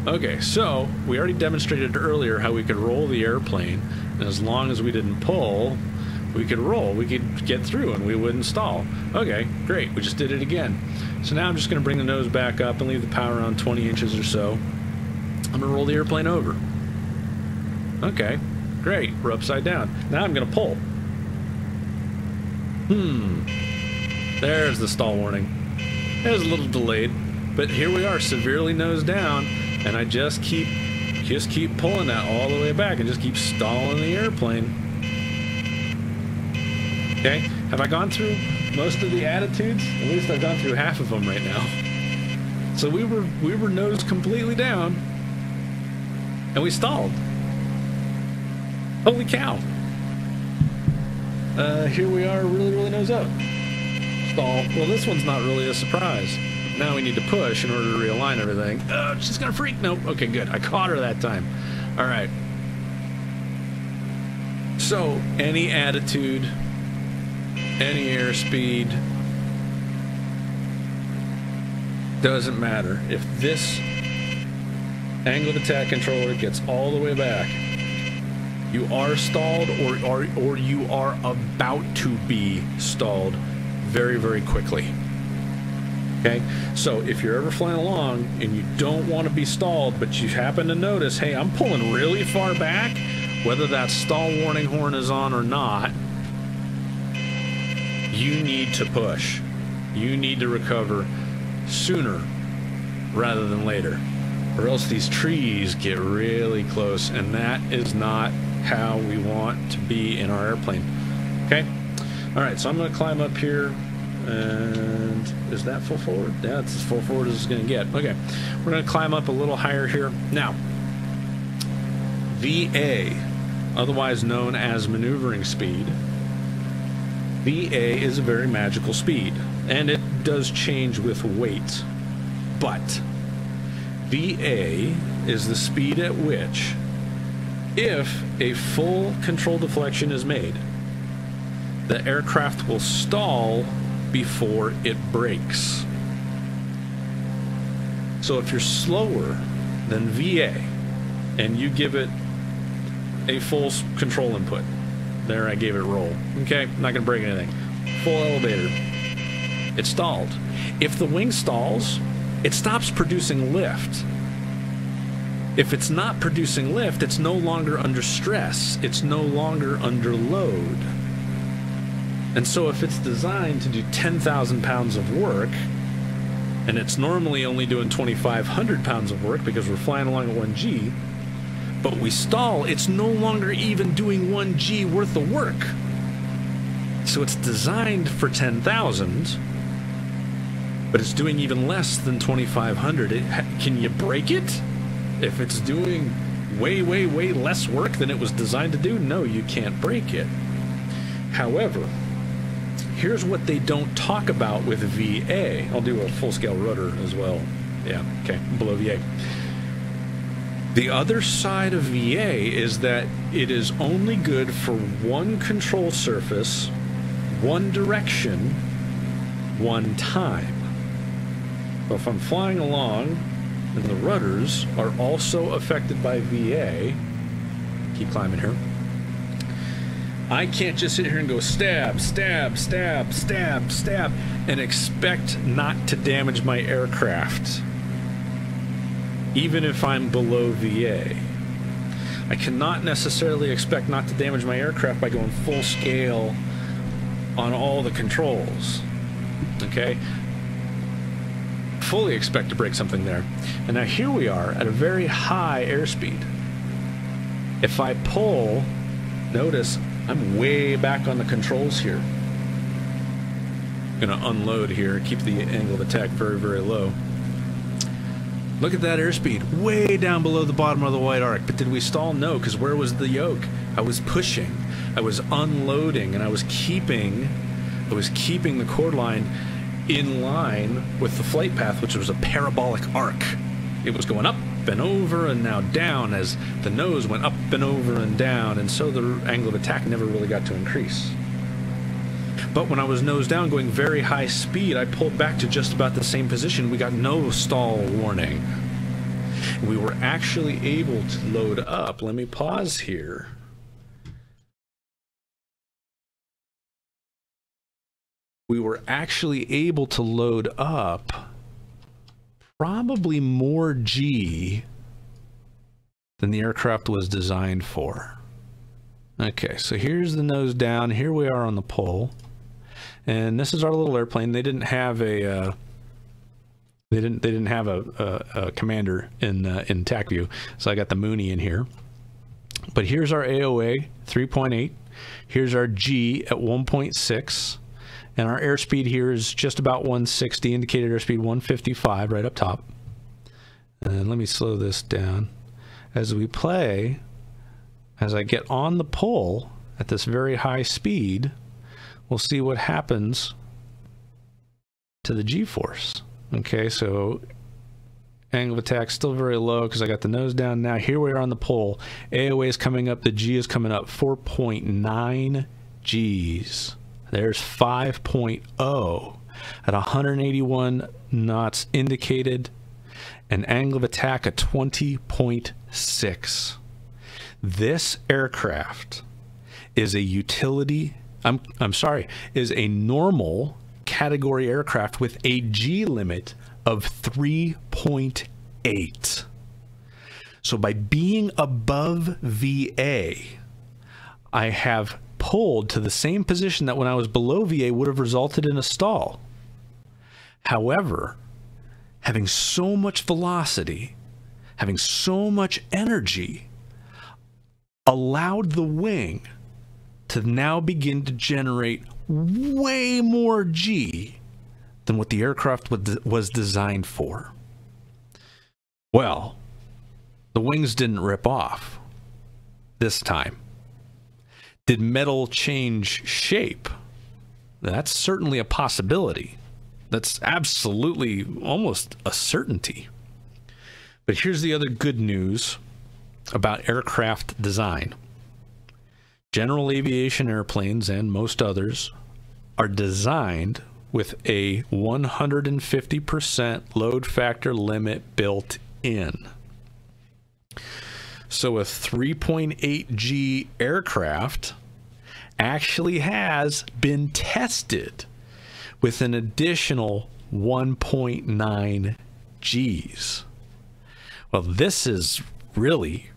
Okay, so we already demonstrated earlier how we could roll the airplane, and as long as we didn't pull, we could roll, we could get through and we wouldn't stall. Okay, great, we just did it again. So now I'm just gonna bring the nose back up and leave the power around twenty inches or so. I'm gonna roll the airplane over. Okay, great, we're upside down. Now I'm gonna pull. Hmm, there's the stall warning. It was a little delayed, but here we are, severely nose down, and I just keep, just keep pulling that all the way back and just keep stalling the airplane. Okay, have I gone through most of the attitudes? At least I've gone through half of them right now. So we were, we were nose completely down, and we stalled. Holy cow. Uh, here we are, really, really nose up. Stall. Well, this one's not really a surprise. Now we need to push in order to realign everything. Oh, she's gonna freak. Nope. Okay, good. I caught her that time. All right. So, any attitude, any airspeed, doesn't matter. If this angle of attack controller gets all the way back, you are stalled, or, or, or you are about to be stalled very, very quickly. Okay, so if you're ever flying along and you don't want to be stalled, but you happen to notice, hey, I'm pulling really far back, whether that stall warning horn is on or not, you need to push. You need to recover sooner rather than later, or else these trees get really close, and that is not how we want to be in our airplane. Okay. All right, so I'm going to climb up here, and is that full forward? Yeah, it's as full forward as it's going to get. Okay, we're going to climb up a little higher here. Now, V A, otherwise known as maneuvering speed, V A is a very magical speed, and it does change with weight, but V A is the speed at which, if a full control deflection is made, the aircraft will stall before it breaks. So if you're slower than V A and you give it a full control input, there I gave it roll, okay, not gonna break anything, full elevator, it stalled. If the wing stalls, it stops producing lift. If it's not producing lift, it's no longer under stress, it's no longer under load. And so if it's designed to do ten thousand pounds of work, and it's normally only doing twenty-five hundred pounds of work because we're flying along at one G, but we stall, it's no longer even doing one G worth of work. So it's designed for ten thousand, but it's doing even less than twenty-five hundred. It, can you break it? If it's doing way, way, way less work than it was designed to do, no, you can't break it. However, here's what they don't talk about with V A. I'll do a full-scale rudder as well. Yeah, okay, below V A. The other side of V A is that it is only good for one control surface, one direction, one time. So if I'm flying along and the rudders are also affected by V A, keep climbing here, I can't just sit here and go stab, stab, stab, stab, stab, and expect not to damage my aircraft, even if I'm below V A. I cannot necessarily expect not to damage my aircraft by going full scale on all the controls, okay? Fully expect to break something there. And now here we are at a very high airspeed. If I pull, notice, I'm way back on the controls here. I'm gonna unload here, keep the angle of attack very, very low. Look at that airspeed, way down below the bottom of the white arc. But did we stall? No, because where was the yoke? I was pushing, I was unloading, and I was keeping, I was keeping the chord line in line with the flight path, which was a parabolic arc. It was going up and over and now down as the nose went up and over and down, and so the angle of attack never really got to increase. But when I was nose down going very high speed, I pulled back to just about the same position. We got no stall warning. We were actually able to load up. Let me pause here. We were actually able to load up probably more G than the aircraft was designed for. Okay, so here's the nose down. Here we are on the pole. And this is our little airplane. They didn't have a uh, they didn't they didn't have a, a, a commander in uh, in tac view, so I got the Mooney in here. But here's our A O A three point eight. Here's our G at one point six, and our airspeed here is just about one sixty. Indicated airspeed one fifty-five right up top. And let me slow this down as we play. As I get on the pole at this very high speed, we'll see what happens to the G-force. Okay, so angle of attack still very low because I got the nose down. Now here we are on the pole. A O A is coming up. The G is coming up. four point nine Gs. There's five point oh at one hundred eighty-one knots indicated. An angle of attack at twenty point six. This aircraft is a utility. I'm, I'm sorry, is a normal category aircraft with a G limit of three point eight. So by being above V A, I have pulled to the same position that when I was below V A would have resulted in a stall. However, having so much velocity, having so much energy, allowed the wing to now begin to generate way more G than what the aircraft was designed for. Well, the wings didn't rip off this time. Did metal change shape? That's certainly a possibility. That's absolutely almost a certainty. But here's the other good news about aircraft design. General aviation airplanes and most others are designed with a one hundred fifty percent load factor limit built in. So a three point eight G aircraft actually has been tested with an additional one point nine Gs. Well, this is really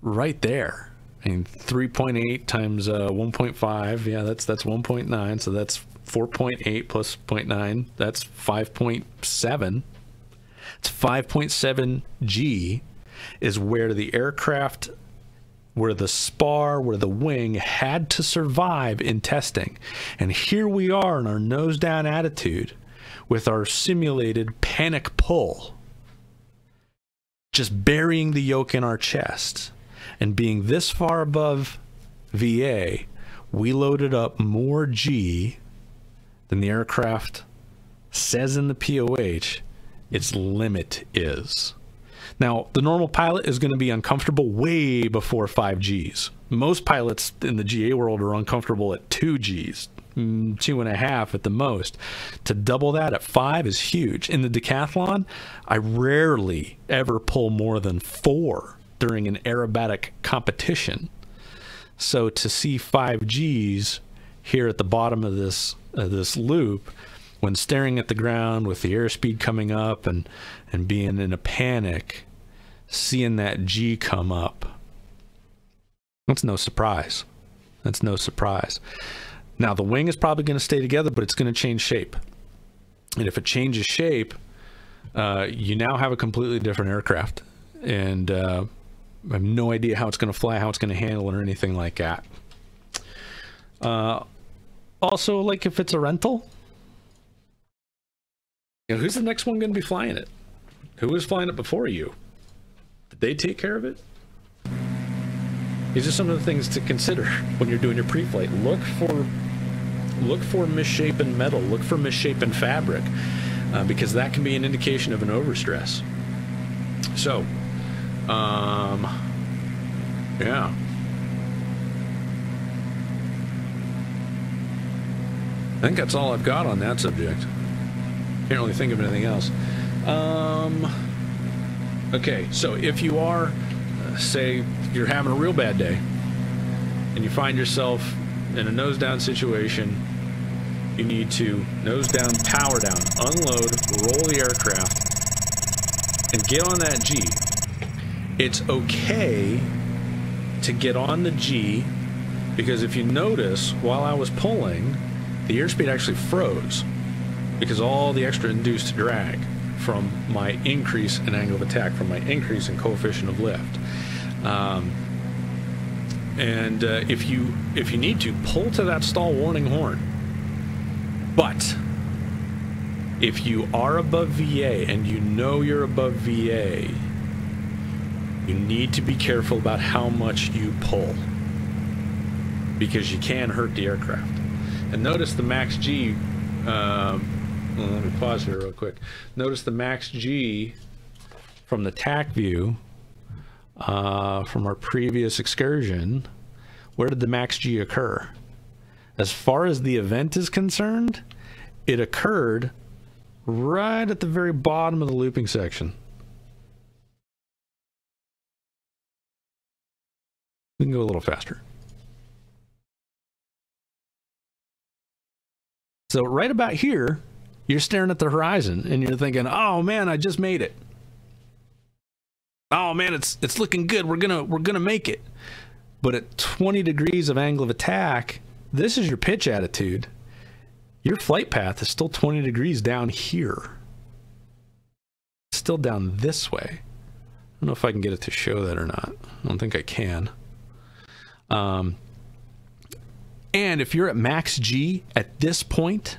right there. I mean, three point eight times uh, one point five, yeah, that's that's one point nine, so that's four point eight plus zero point nine, that's five point seven. It's five point seven G is where the aircraft, where the spar, where the wing had to survive in testing. And here we are in our nose down attitude with our simulated panic pull, just burying the yoke in our chest. And being this far above V A, we loaded up more G than the aircraft says in the P O H its limit is. Now, the normal pilot is going to be uncomfortable way before five Gs. Most pilots in the G A world are uncomfortable at two Gs, two and a half at the most. To double that at five is huge. In the decathlon, I rarely ever pull more than four during an aerobatic competition. So to see five Gs here at the bottom of this uh, this loop, when staring at the ground with the airspeed coming up and and being in a panic, seeing that G come up, that's no surprise. That's no surprise. Now the wing is probably going to stay together, but it's going to change shape. And if it changes shape, uh, you now have a completely different aircraft. And uh, I have no idea how it's going to fly, how it's going to handle it, or anything like that. Uh, also, like if it's a rental, you know, who's the next one going to be flying it? Who was flying it before you? Did they take care of it? These are some of the things to consider when you're doing your pre-flight. Look for, look for misshapen metal. Look for misshapen fabric, uh, because that can be an indication of an overstress. So, um, yeah. I think that's all I've got on that subject. Can't really think of anything else. Um, okay, so if you are, uh, say, you're having a real bad day, and you find yourself in a nose-down situation, you need to nose-down, power-down, unload, roll the aircraft, and get on that G. It's okay to get on the G, because if you notice, while I was pulling, the airspeed actually froze because all the extra induced drag from my increase in angle of attack, from my increase in coefficient of lift. Um, and uh, if you if you need to, pull to that stall warning horn. But if you are above V A and you know you're above V A, you need to be careful about how much you pull, because you can hurt the aircraft. And notice the max G. Um, well, let me pause here real quick. Notice the max G from the tack view uh, from our previous excursion. Where did the max G occur? As far as the event is concerned, it occurred right at the very bottom of the looping section. We can go a little faster. So right about here, you're staring at the horizon and you're thinking, oh man, I just made it. Oh man, it's it's looking good. We're gonna we're gonna make it. But at twenty degrees of angle of attack, this is your pitch attitude. Your flight path is still twenty degrees down here. It's still down this way. I don't know if I can get it to show that or not. I don't think I can. Um And if you're at max G at this point,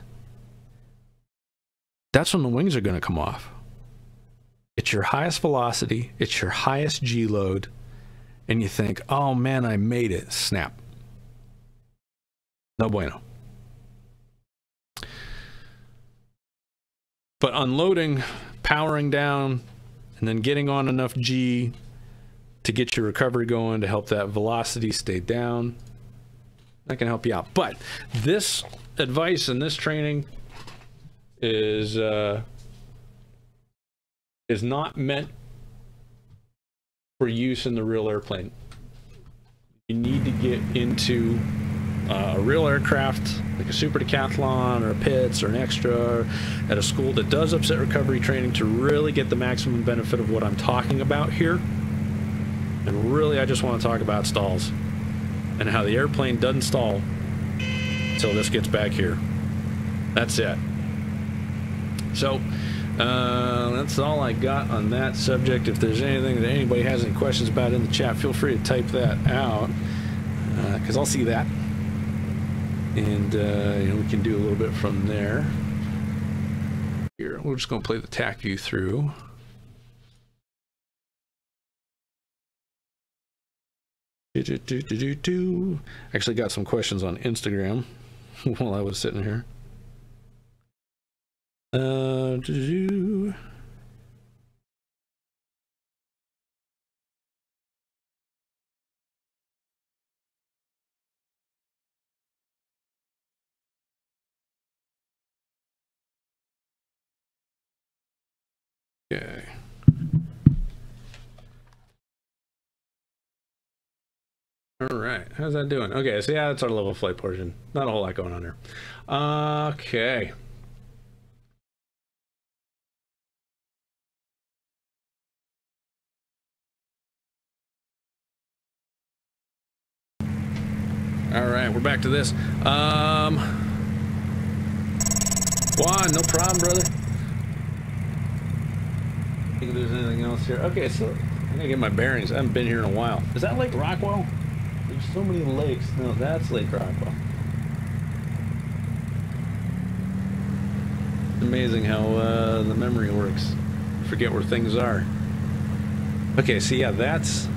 that's when the wings are going to come off. It's your highest velocity, it's your highest G load, and you think, oh man, I made it. Snap. No bueno. But unloading, powering down, and then getting on enough G to get your recovery going to help that velocity stay down, that can help you out. But this advice and this training is uh, is not meant for use in the real airplane. You need to get into uh, a real aircraft, like a Super Decathlon or a Pitts or an Extra, or at a school that does upset recovery training, to really get the maximum benefit of what I'm talking about here. And really, I just want to talk about stalls and how the airplane doesn't stall until this gets back here. That's it. So, uh, that's all I got on that subject. If there's anything that anybody has any questions about in the chat, feel free to type that out, because uh, I'll see that. And, uh, you know, we can do a little bit from there. Here, we're just going to play the tack view through. Do, do, do, do, do. Actually got some questions on Instagram while I was sitting here. Uh, do, do. Okay. All right, how's that doing? Okay, so yeah, that's our level flight portion. Not a whole lot going on here. Okay. All right, we're back to this. Um, Juan, no problem, brother. I think there's anything else here. Okay, so I'm gonna get my bearings. I haven't been here in a while. Is that Lake Rockwell? There's so many lakes. No, that's Lake Rockwell. It's amazing how uh, the memory works. forget where things are. Okay, so yeah, that's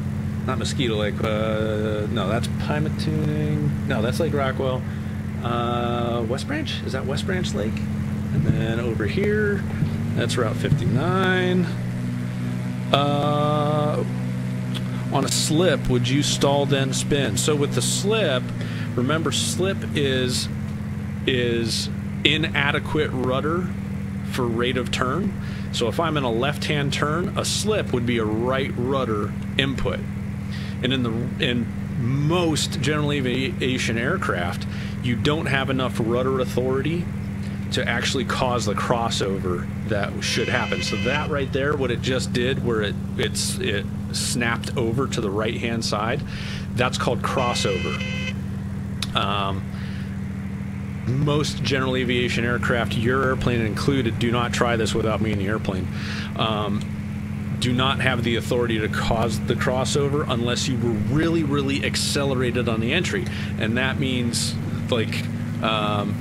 not Mosquito Lake. Uh, no, that's Pymatuning. No, that's Lake Rockwell. Uh, West Branch? Is that West Branch Lake? And then over here, that's Route fifty-nine. Uh, on a slip, would you stall then spin? So with the slip, remember slip is is inadequate rudder for rate of turn. So if I'm in a left-hand turn, a slip would be a right rudder input. And in the in most general aviation aircraft, you don't have enough rudder authority to actually cause the crossover that should happen. So that right there, what it just did, where it it's it snapped over to the right-hand side, that's called crossover. Um, most general aviation aircraft, your airplane included, do not try this without me in the airplane, um, do not have the authority to cause the crossover unless you were really, really accelerated on the entry. And that means, like, um,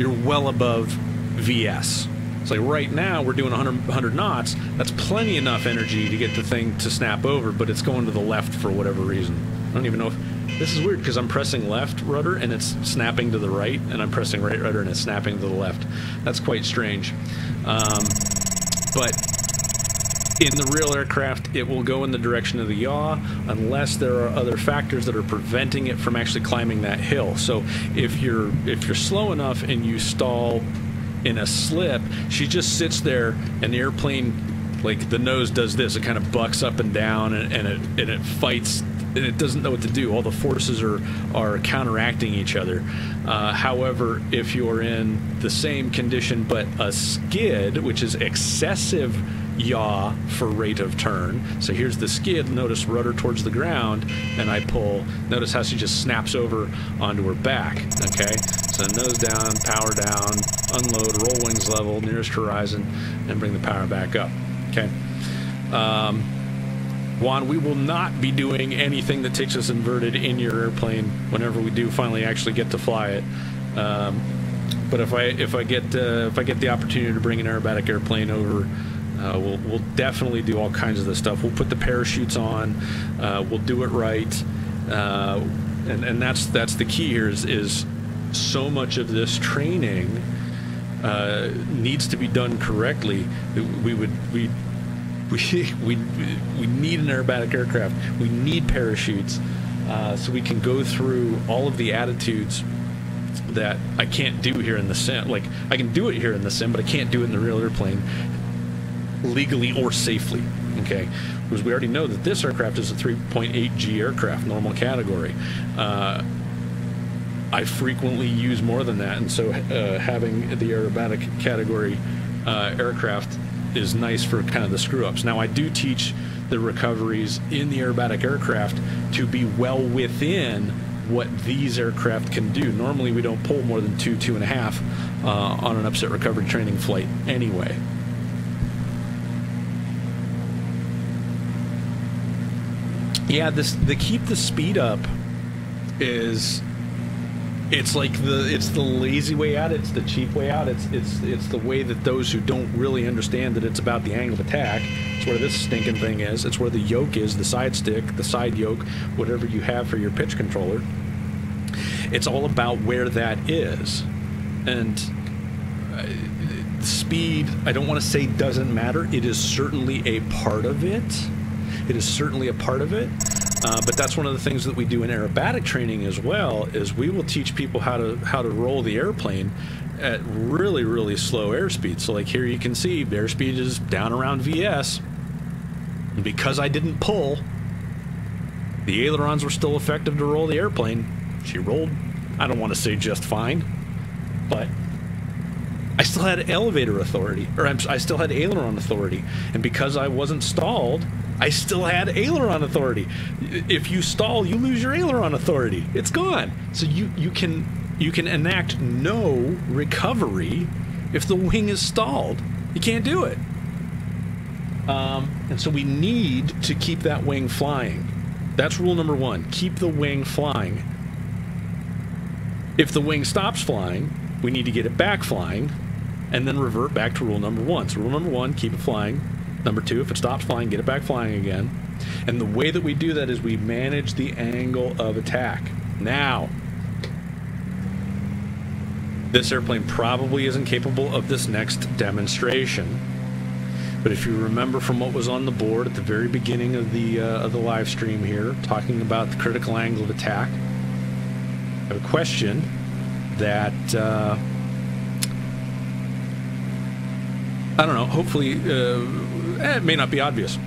you're well above V S. It's like right now we're doing one hundred, one hundred knots. That's plenty enough energy to get the thing to snap over, but it's going to the left for whatever reason. I don't even know if... This is weird because I'm pressing left rudder and it's snapping to the right, and I'm pressing right rudder and it's snapping to the left. That's quite strange. Um, but in the real aircraft, it will go in the direction of the yaw unless there are other factors that are preventing it from actually climbing that hill. So if you're if you're slow enough and you stall in a slip, she just sits there and the airplane, like the nose does this, it kind of bucks up and down, and, and it and it fights and it doesn't know what to do. All the forces are are counteracting each other. Uh, however, if you're in the same condition but a skid, which is excessive yaw for rate of turn, so here's the skid, notice rudder towards the ground, and I pull. Notice how she just snaps over onto her back. Okay, so nose down, power down, unload, roll wings level, nearest horizon, and bring the power back up. Okay. Um, Juan, we will not be doing anything that takes us inverted in your airplane whenever we do finally actually get to fly it. Um, but if I if I get uh, if I get the opportunity to bring an aerobatic airplane over, uh, we'll we'll definitely do all kinds of this stuff. We'll put the parachutes on. Uh, we'll do it right, uh, and and that's that's the key here is is so much of this training uh, needs to be done correctly. We would we. We, we, we need an aerobatic aircraft. We need parachutes uh, so we can go through all of the attitudes that I can't do here in the sim. Like, I can do it here in the sim, but I can't do it in the real airplane legally or safely, okay? Because we already know that this aircraft is a three point eight G aircraft, normal category. Uh, I frequently use more than that, and so uh, having the aerobatic category uh, aircraft is nice for kind of the screw-ups. Now, I do teach the recoveries in the aerobatic aircraft to be well within what these aircraft can do. Normally, we don't pull more than two, two and a half uh, on an upset recovery training flight anyway. Yeah, this the keep the speed up is... It's like the it's the lazy way out. It's the cheap way out. It's it's it's the way that those who don't really understand that it's about the angle of attack. It's where this stinking thing is. It's where the yoke is, the side stick, the side yoke, whatever you have for your pitch controller. It's all about where that is, and uh, speed. I don't want to say doesn't matter. It is certainly a part of it. It is certainly a part of it. Uh, but that's one of the things that we do in aerobatic training as well, is we will teach people how to how to roll the airplane at really, really slow airspeed. So like here you can see airspeed is down around V S. And because I didn't pull, the ailerons were still effective to roll the airplane. She rolled, I don't want to say just fine, but I still had elevator authority, or I'm, I still had aileron authority. And because I wasn't stalled, I still had aileron authority. If you stall, you lose your aileron authority. It's gone. So you, you can you can enact no recovery if the wing is stalled. You can't do it. Um, and so we need to keep that wing flying. That's rule number one. Keep the wing flying. If the wing stops flying, we need to get it back flying and then revert back to rule number one. So rule number one, keep it flying. Number two, if it stops flying, get it back flying again. And the way that we do that is we manage the angle of attack. Now, this airplane probably isn't capable of this next demonstration. But if you remember from what was on the board at the very beginning of the, uh, of the live stream here, talking about the critical angle of attack, I have a question that, uh, I don't know, hopefully, uh, it may not be obvious.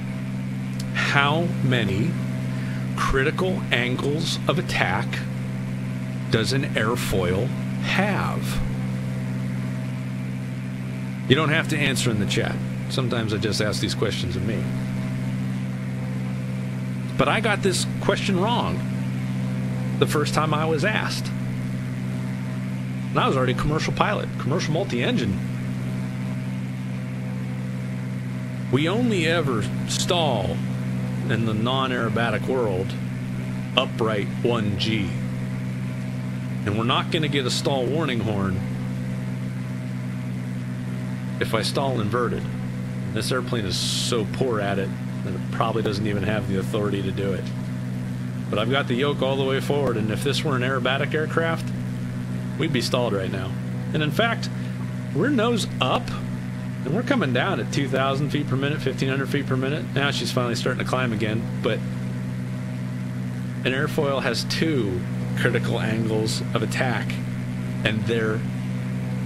How many critical angles of attack does an airfoil have? You don't have to answer in the chat. Sometimes I just ask these questions of me. But I got this question wrong the first time I was asked. And I was already a commercial pilot, commercial multi-engine. We only ever stall in the non-aerobatic world upright one G. And we're not going to get a stall warning horn if I stall inverted. This airplane is so poor at it that it probably doesn't even have the authority to do it. But I've got the yoke all the way forward, and if this were an aerobatic aircraft, we'd be stalled right now. And in fact, we're nose up, and we're coming down at two thousand feet per minute, fifteen hundred feet per minute. Now she's finally starting to climb again, but an airfoil has two critical angles of attack, and they're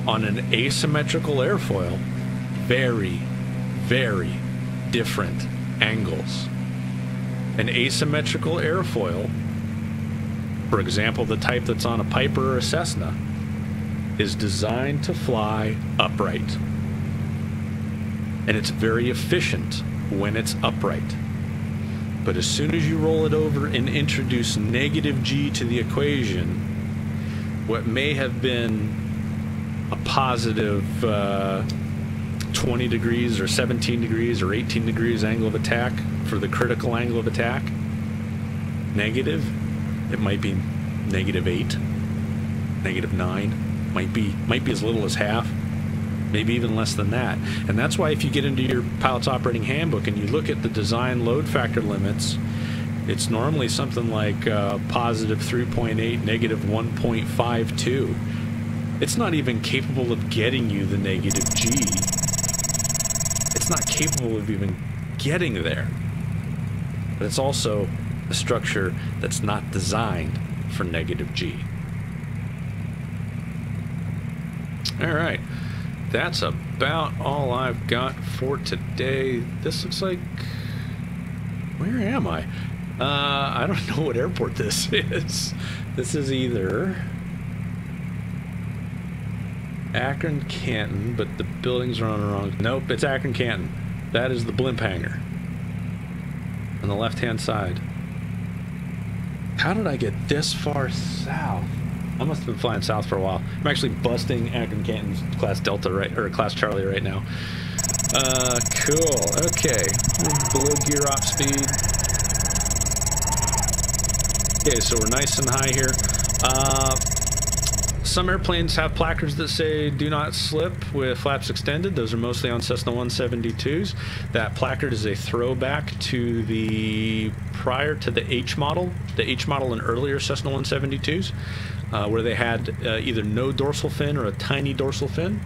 on an asymmetrical airfoil, very, very different angles. An asymmetrical airfoil, for example, the type that's on a Piper or a Cessna, is designed to fly upright. And it's very efficient when it's upright. But as soon as you roll it over and introduce negative G to the equation, what may have been a positive uh, twenty degrees or seventeen degrees or eighteen degrees angle of attack for the critical angle of attack, negative, it might be negative eight, negative nine, might be, might be as little as half, maybe even less than that. And that's why if you get into your pilot's operating handbook and you look at the design load factor limits, it's normally something like uh, positive three point eight, negative one point five two. It's not even capable of getting you the negative G. It's not capable of even getting there. But it's also a structure that's not designed for negative G. All right. That's about all I've got for today. This looks like... Where am I? Uh, I don't know what airport this is. This is either... Akron-Canton, but the buildings are on the wrong... Nope, it's Akron-Canton. That is the blimp hangar. On the left-hand side. How did I get this far south? I must have been flying south for a while. I'm actually busting Akron-Canton's Class Delta, right, or Class Charlie right now. Uh, cool. Okay. Below gear op speed. Okay, so we're nice and high here. Uh... Some airplanes have placards that say do not slip with flaps extended. Those are mostly on Cessna one seventy-twos. That placard is a throwback to the prior to the H model, the H model and earlier Cessna one seventy-twos, uh, where they had uh, either no dorsal fin or a tiny dorsal fin.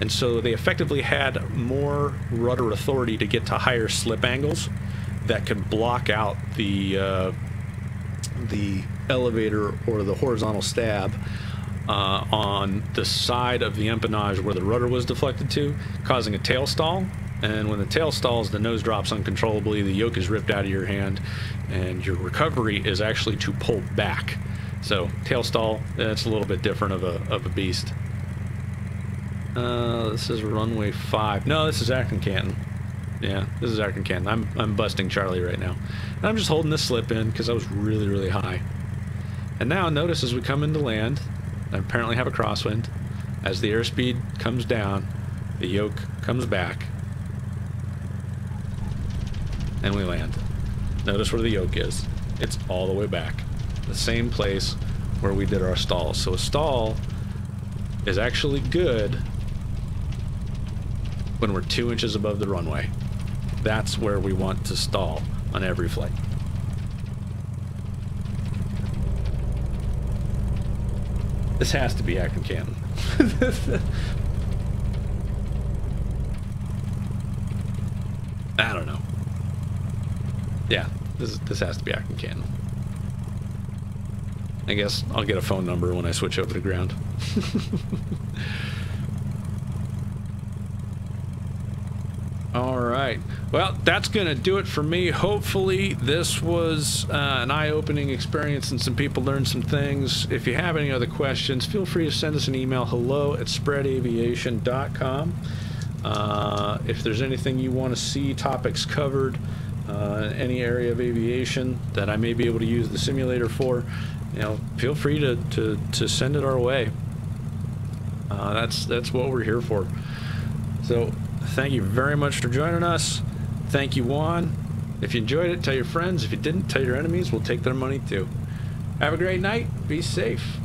And so they effectively had more rudder authority to get to higher slip angles that could block out the, uh, the elevator or the horizontal stab. Uh, on the side of the empennage where the rudder was deflected to, causing a tail stall. And when the tail stalls, the nose drops uncontrollably, the yoke is ripped out of your hand, and your recovery is actually to pull back. So tail stall, that's a little bit different of a, of a beast. Uh, this is runway five. No, this is Akron-Canton. Yeah, this is Akron-Canton. I'm, I'm busting Charlie right now. And I'm just holding this slip in because I was really, really high. And now notice as we come into land, I apparently have a crosswind. As the airspeed comes down, the yoke comes back, and we land. Notice where the yoke is. It's all the way back. The same place where we did our stall. So a stall is actually good when we're two inches above the runway. That's where we want to stall on every flight. This has to be Akron-Canton. I don't know. Yeah, this this has to be Akron-Canton. I guess I'll get a phone number when I switch over to ground. All right. Well, that's going to do it for me. Hopefully this was uh, an eye-opening experience and some people learned some things. If you have any other questions, feel free to send us an email, hello at spread aviation dot com. Uh, if there's anything you want to see, topics covered, uh, any area of aviation that I may be able to use the simulator for, you know, feel free to, to, to send it our way. Uh, that's, that's what we're here for. So thank you very much for joining us. Thank you, Juan. If you enjoyed it, tell your friends. If you didn't, tell your enemies. We'll take their money too. Have a great night. Be safe.